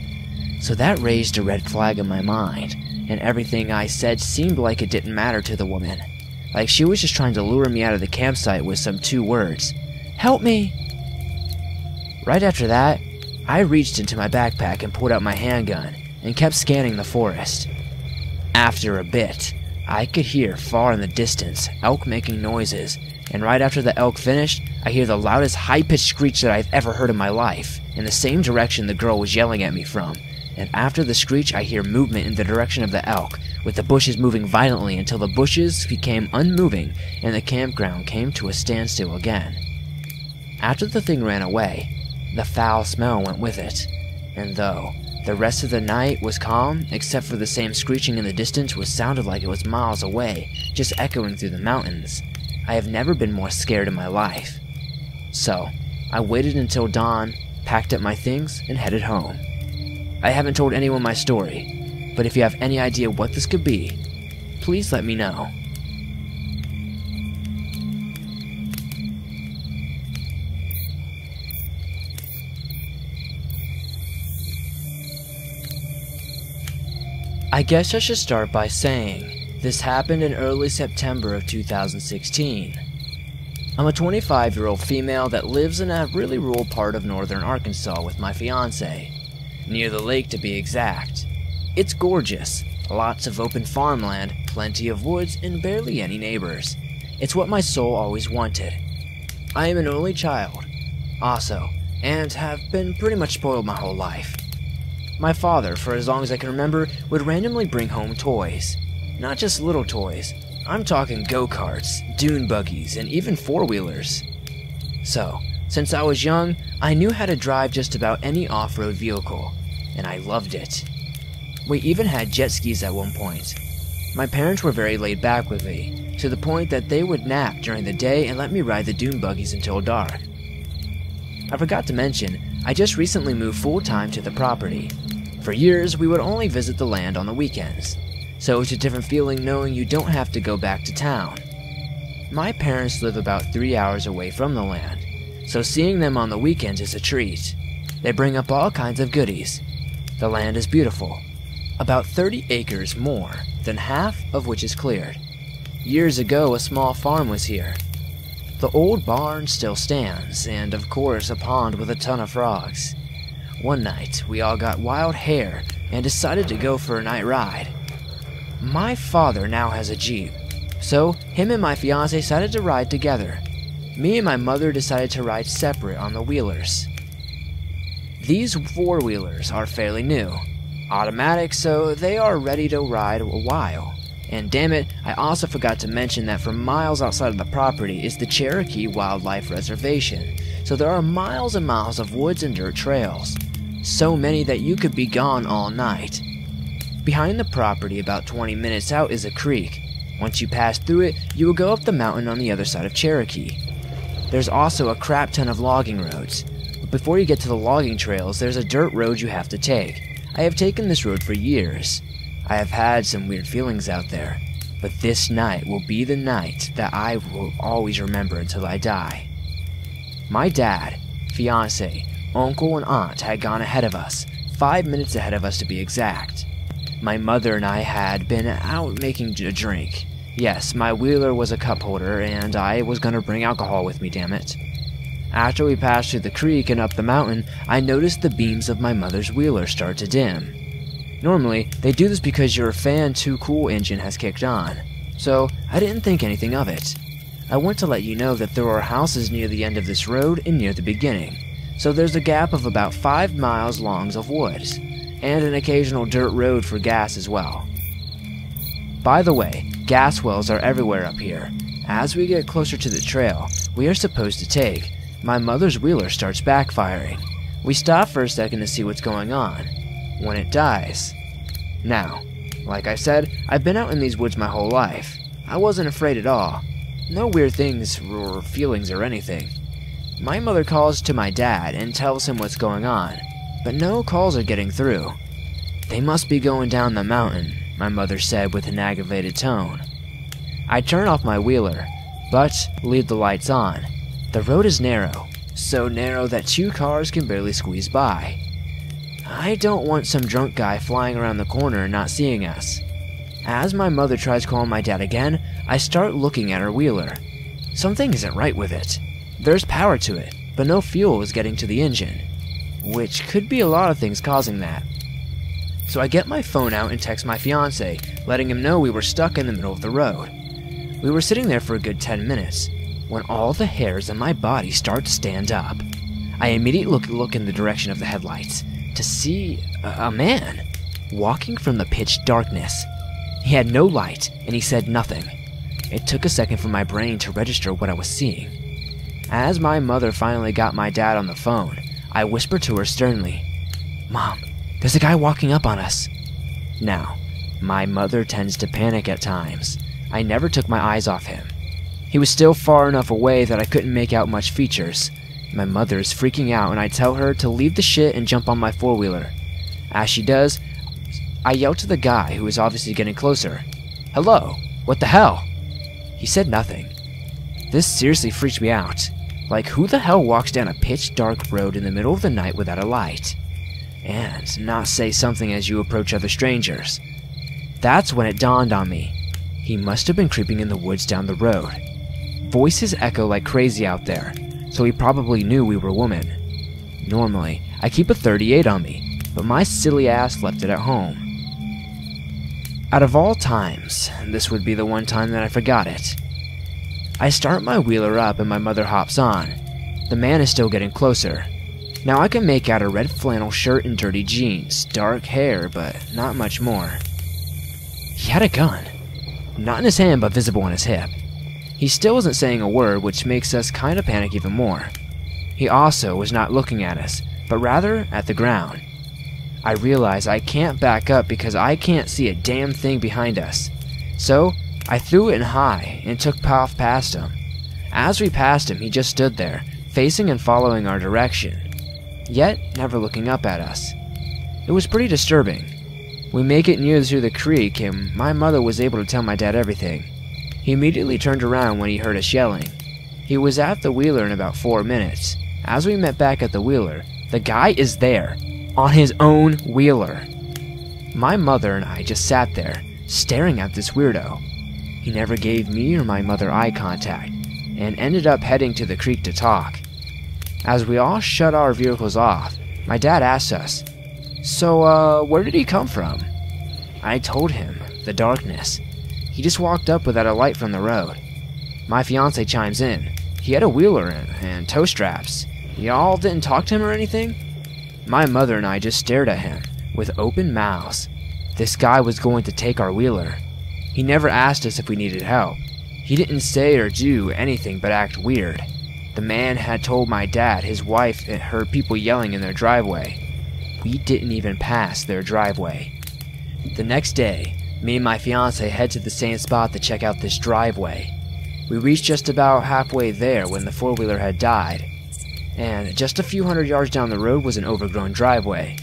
So that raised a red flag in my mind, and everything I said seemed like it didn't matter to the woman. Like she was just trying to lure me out of the campsite with some two words, "Help me!" Right after that, I reached into my backpack and pulled out my handgun and kept scanning the forest. After a bit, I could hear far in the distance elk making noises, and right after the elk finished, I hear the loudest high-pitched screech that I've ever heard in my life, in the same direction the girl was yelling at me from, and after the screech I hear movement in the direction of the elk, with the bushes moving violently until the bushes became unmoving and the campground came to a standstill again. After the thing ran away, the foul smell went with it, and though the rest of the night was calm, except for the same screeching in the distance which sounded like it was miles away, just echoing through the mountains, I have never been more scared in my life. So, I waited until dawn, packed up my things, and headed home. I haven't told anyone my story, but if you have any idea what this could be, please let me know. I guess I should start by saying, this happened in early September of 2016. I'm a 25-year-old female that lives in a really rural part of northern Arkansas with my fiance, near the lake to be exact. It's gorgeous, lots of open farmland, plenty of woods, and barely any neighbors. It's what my soul always wanted. I am an only child, also, and have been pretty much spoiled my whole life. My father, for as long as I can remember, would randomly bring home toys. Not just little toys, I'm talking go-karts, dune buggies, and even four-wheelers. So, since I was young, I knew how to drive just about any off-road vehicle, and I loved it. We even had jet skis at one point. My parents were very laid back with me, to the point that they would nap during the day and let me ride the dune buggies until dark. I forgot to mention, I just recently moved full-time to the property. For years, we would only visit the land on the weekends, so it's a different feeling knowing you don't have to go back to town. My parents live about 3 hours away from the land, so seeing them on the weekends is a treat. They bring up all kinds of goodies. The land is beautiful, about 30 acres more than half of which is cleared. Years ago, a small farm was here. The old barn still stands, and of course a pond with a ton of frogs. One night, we all got wild hair and decided to go for a night ride. My father now has a Jeep, so him and my fiance decided to ride together. Me and my mother decided to ride separate on the wheelers. These four-wheelers are fairly new, automatic, so they are ready to ride a while. And damn it, I also forgot to mention that for miles outside of the property is the Cherokee Wildlife Reservation, so there are miles and miles of woods and dirt trails, so many that you could be gone all night. Behind the property about 20 minutes out is a creek. Once you pass through it, you will go up the mountain on the other side of Cherokee. There's also a crap ton of logging roads, but before you get to the logging trails, there's a dirt road you have to take. I have taken this road for years. I have had some weird feelings out there, but this night will be the night that I will always remember until I die. My dad, fiance, uncle, and aunt had gone ahead of us, 5 minutes ahead of us to be exact. My mother and I had been out making a drink. Yes, my wheeler was a cup holder, and I was going to bring alcohol with me, damn it. After we passed through the creek and up the mountain, I noticed the beams of my mother's wheeler start to dim. Normally, they do this because your fan too cool engine has kicked on, so I didn't think anything of it. I want to let you know that there are houses near the end of this road and near the beginning, so there's a gap of about 5 miles long of woods, and an occasional dirt road for gas as well. By the way, gas wells are everywhere up here. As we get closer to the trail we are supposed to take, my mother's wheeler starts backfiring. We stop for a second to see what's going on. When it dies. Now, like I said, I've been out in these woods my whole life. I wasn't afraid at all. No weird things or feelings or anything. My mother calls to my dad and tells him what's going on, but no calls are getting through. "They must be going down the mountain," my mother said with an aggravated tone. I turn off my wheeler, but leave the lights on. The road is narrow, so narrow that 2 cars can barely squeeze by. I don't want some drunk guy flying around the corner and not seeing us. As my mother tries calling my dad again, I start looking at her wheeler. Something isn't right with it. There's power to it, but no fuel is getting to the engine, which could be a lot of things causing that. So I get my phone out and text my fiance, letting him know we were stuck in the middle of the road. We were sitting there for a good 10 minutes, when all the hairs on my body start to stand up. I immediately look in the direction of the headlights, to see a man walking from the pitch darkness. He had no light and he said nothing. It took a second for my brain to register what I was seeing. As my mother finally got my dad on the phone, I whispered to her sternly, "Mom, there's a guy walking up on us." Now, my mother tends to panic at times. I never took my eyes off him. He was still far enough away that I couldn't make out much features. My mother is freaking out and I tell her to leave the shit and jump on my four-wheeler. As she does, I yell to the guy who is obviously getting closer, "Hello, what the hell?" He said nothing. This seriously freaked me out. Like, who the hell walks down a pitch dark road in the middle of the night without a light? And not say something as you approach other strangers. That's when it dawned on me. He must have been creeping in the woods down the road. Voices echo like crazy out there, so he probably knew we were women. Normally, I keep a .38 on me, but my silly ass left it at home. Out of all times, this would be the one time that I forgot it. I start my wheeler up and my mother hops on. The man is still getting closer. Now I can make out a red flannel shirt and dirty jeans, dark hair, but not much more. He had a gun. Not in his hand, but visible on his hip. He still wasn't saying a word, which makes us kind of panic even more. He also was not looking at us, but rather at the ground. I realize I can't back up because I can't see a damn thing behind us. So I threw it in high and took off past him. As we passed him, he just stood there, facing and following our direction, yet never looking up at us. It was pretty disturbing. We make it near through the creek and my mother was able to tell my dad everything. He immediately turned around when he heard us yelling. He was at the wheeler in about 4 minutes. As we met back at the wheeler, the guy is there, on his own wheeler. My mother and I just sat there, staring at this weirdo. He never gave me or my mother eye contact, and ended up heading to the creek to talk. As we all shut our vehicles off, my dad asked us, So, where did he come from? I told him, the darkness. He just walked up without a light from the road. My fiance chimes in. He had a wheeler in and toe straps. Y'all didn't talk to him or anything? My mother and I just stared at him with open mouths. This guy was going to take our wheeler. He never asked us if we needed help. He didn't say or do anything but act weird. The man had told my dad his wife had heard people yelling in their driveway. We didn't even pass their driveway. The next day, me and my fiance head to the same spot to check out this driveway. We reached just about halfway there when the four-wheeler had died, and just a few hundred yards down the road was an overgrown driveway.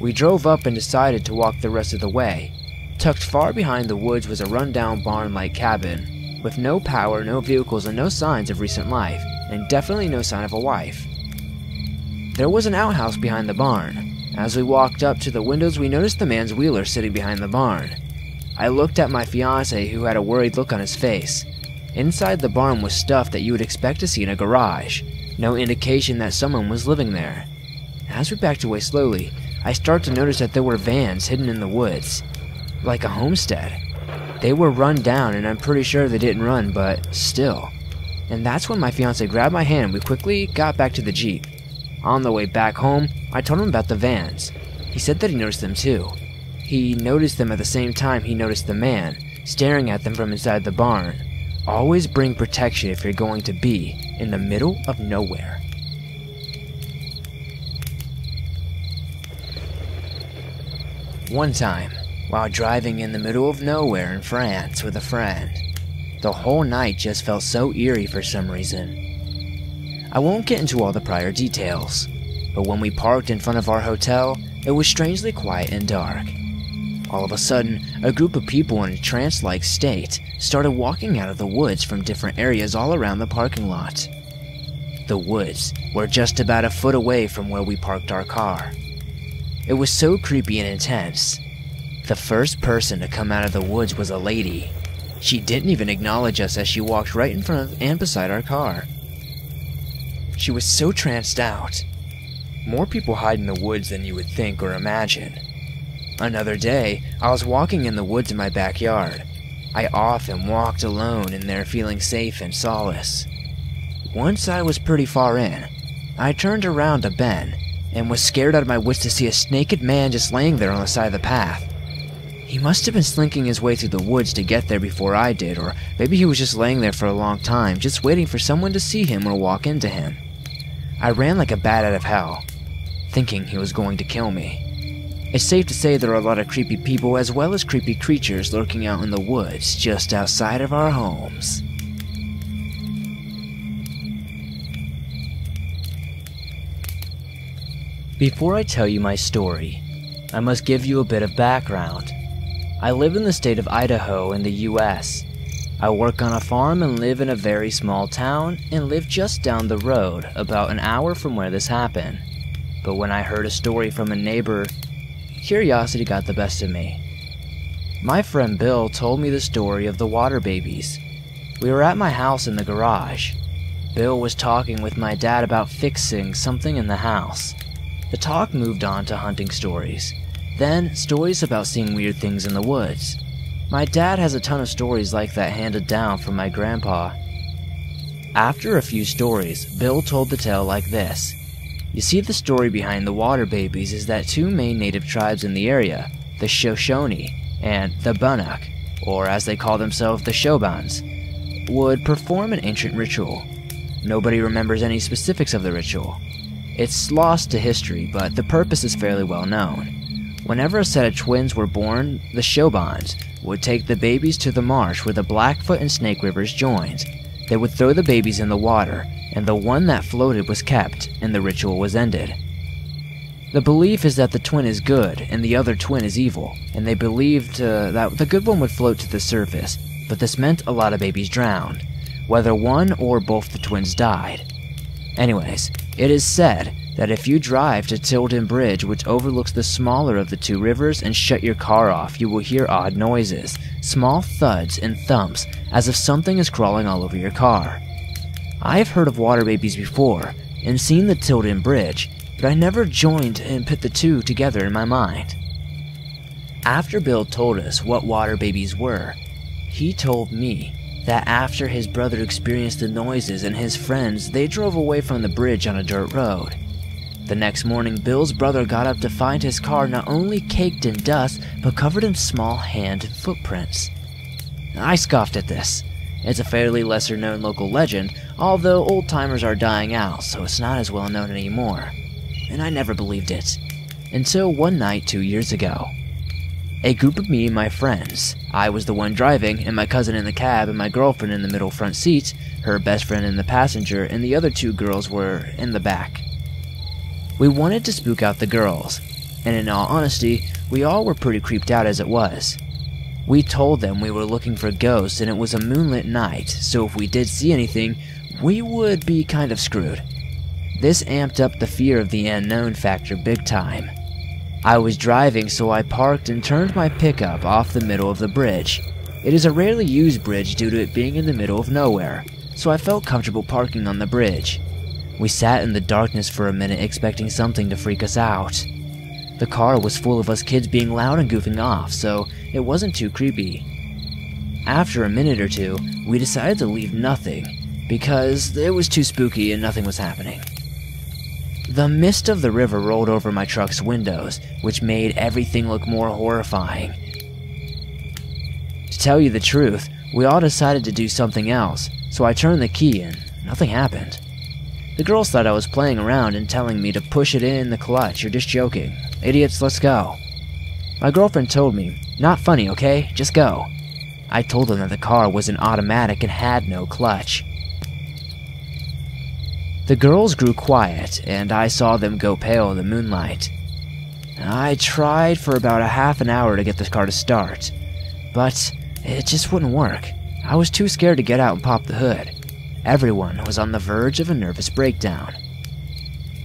We drove up and decided to walk the rest of the way. Tucked far behind the woods was a rundown barn-like cabin, with no power, no vehicles, and no signs of recent life, and definitely no sign of a wife. There was an outhouse behind the barn. As we walked up to the windows, we noticed the man's wheeler sitting behind the barn. I looked at my fiancé, who had a worried look on his face. Inside the barn was stuff that you would expect to see in a garage. No indication that someone was living there. As we backed away slowly, I started to notice that there were vans hidden in the woods, like a homestead. They were run down, and I'm pretty sure they didn't run, but still. And that's when my fiancé grabbed my hand and we quickly got back to the Jeep. On the way back home, I told him about the vans. He said that he noticed them too. He noticed them at the same time he noticed the man, staring at them from inside the barn. Always bring protection if you're going to be in the middle of nowhere. One time, while driving in the middle of nowhere in France with a friend, the whole night just felt so eerie for some reason. I won't get into all the prior details, but when we parked in front of our hotel, it was strangely quiet and dark. All of a sudden, a group of people in a trance-like state started walking out of the woods from different areas all around the parking lot. The woods were just about a foot away from where we parked our car. It was so creepy and intense. The first person to come out of the woods was a lady. She didn't even acknowledge us as she walked right in front of and beside our car. She was so tranced out. More people hide in the woods than you would think or imagine. Another day, I was walking in the woods in my backyard. I often walked alone in there feeling safe and solace. Once I was pretty far in, I turned around a bend and was scared out of my wits to see a naked man just laying there on the side of the path. He must have been slinking his way through the woods to get there before I did, or maybe he was just laying there for a long time, just waiting for someone to see him or walk into him. I ran like a bat out of hell, thinking he was going to kill me. It's safe to say there are a lot of creepy people as well as creepy creatures lurking out in the woods just outside of our homes. Before I tell you my story, I must give you a bit of background. I live in the state of Idaho in the US. I work on a farm and live in a very small town and live just down the road, about an hour from where this happened. But when I heard a story from a neighbor, curiosity got the best of me. My friend Bill told me the story of the water babies. We were at my house in the garage. Bill was talking with my dad about fixing something in the house. The talk moved on to hunting stories, then stories about seeing weird things in the woods. My dad has a ton of stories like that handed down from my grandpa. After a few stories, Bill told the tale like this. You see, the story behind the water babies is that two main native tribes in the area, the Shoshone and the Bannock, or as they call themselves, the Shobans, would perform an ancient ritual. Nobody remembers any specifics of the ritual. It's lost to history, but the purpose is fairly well known. Whenever a set of twins were born, the Shobans would take the babies to the marsh where the Blackfoot and Snake Rivers joined. They would throw the babies in the water, and the one that floated was kept, and the ritual was ended. The belief is that the twin is good, and the other twin is evil, and they believed that the good one would float to the surface, but this meant a lot of babies drowned. Whether one or both the twins died. Anyways, it is said that if you drive to Tilden Bridge, which overlooks the smaller of the two rivers, and shut your car off, you will hear odd noises, small thuds and thumps, as if something is crawling all over your car. I've heard of water babies before and seen the Tilden Bridge, but I never joined and put the two together in my mind. After Bill told us what water babies were, he told me that after his brother experienced the noises and his friends, they drove away from the bridge on a dirt road. The next morning, Bill's brother got up to find his car not only caked in dust, but covered in small hand footprints. I scoffed at this. It's a fairly lesser-known local legend, although old-timers are dying out, so it's not as well-known anymore. And I never believed it. Until one night 2 years ago. A group of me and my friends. I was the one driving, and my cousin in the cab, and my girlfriend in the middle front seat, her best friend in the passenger, and the other two girls were in the back. We wanted to spook out the girls, and in all honesty, we all were pretty creeped out as it was. We told them we were looking for ghosts and it was a moonlit night, so if we did see anything, we would be kind of screwed. This amped up the fear of the unknown factor big time. I was driving, so I parked and turned my pickup off the middle of the bridge. It is a rarely used bridge due to it being in the middle of nowhere, so I felt comfortable parking on the bridge. We sat in the darkness for a minute expecting something to freak us out. The car was full of us kids being loud and goofing off, so it wasn't too creepy. After a minute or two, we decided to leave nothing, because it was too spooky and nothing was happening. The mist of the river rolled over my truck's windows, which made everything look more horrifying. To tell you the truth, we all decided to do something else, so I turned the key and nothing happened. The girls thought I was playing around and telling me to push it in the clutch or just joking. Idiots, let's go. My girlfriend told me, not funny, okay? Just go. I told them that the car was an automatic and had no clutch. The girls grew quiet and I saw them go pale in the moonlight. I tried for about a half an hour to get the car to start, but it just wouldn't work. I was too scared to get out and pop the hood. Everyone was on the verge of a nervous breakdown.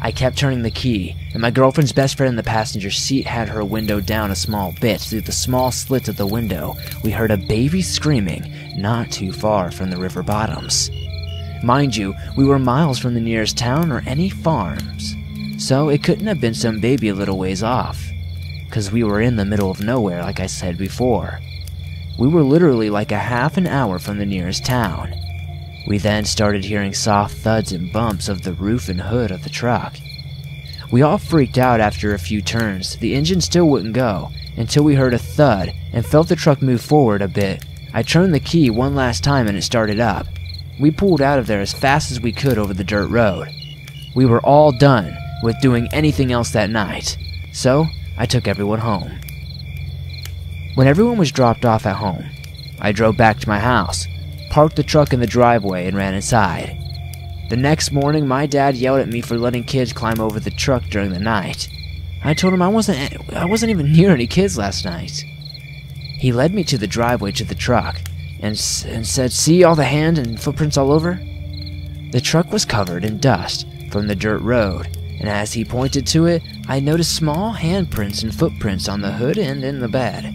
I kept turning the key, and my girlfriend's best friend in the passenger seat had her window down a small bit. Through the small slit of the window, we heard a baby screaming not too far from the river bottoms. Mind you, we were miles from the nearest town or any farms, so it couldn't have been some baby a little ways off, because we were in the middle of nowhere like I said before. We were literally like a half an hour from the nearest town. We then started hearing soft thuds and bumps of the roof and hood of the truck. We all freaked out after a few turns. The engine still wouldn't go until we heard a thud and felt the truck move forward a bit. I turned the key one last time and it started up. We pulled out of there as fast as we could over the dirt road. We were all done with doing anything else that night, so I took everyone home. When everyone was dropped off at home, I drove back to my house, parked the truck in the driveway, and ran inside. The next morning, my dad yelled at me for letting kids climb over the truck during the night. I told him I wasn't even near any kids last night. He led me to the driveway to the truck and said, "See all the hand and footprints all over?" The truck was covered in dust from the dirt road, and as he pointed to it, I noticed small handprints and footprints on the hood and in the bed.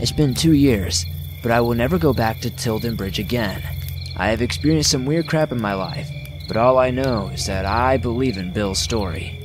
It's been 2 years, but I will never go back to Tilden Bridge again. I have experienced some weird crap in my life, but all I know is that I believe in Bill's story.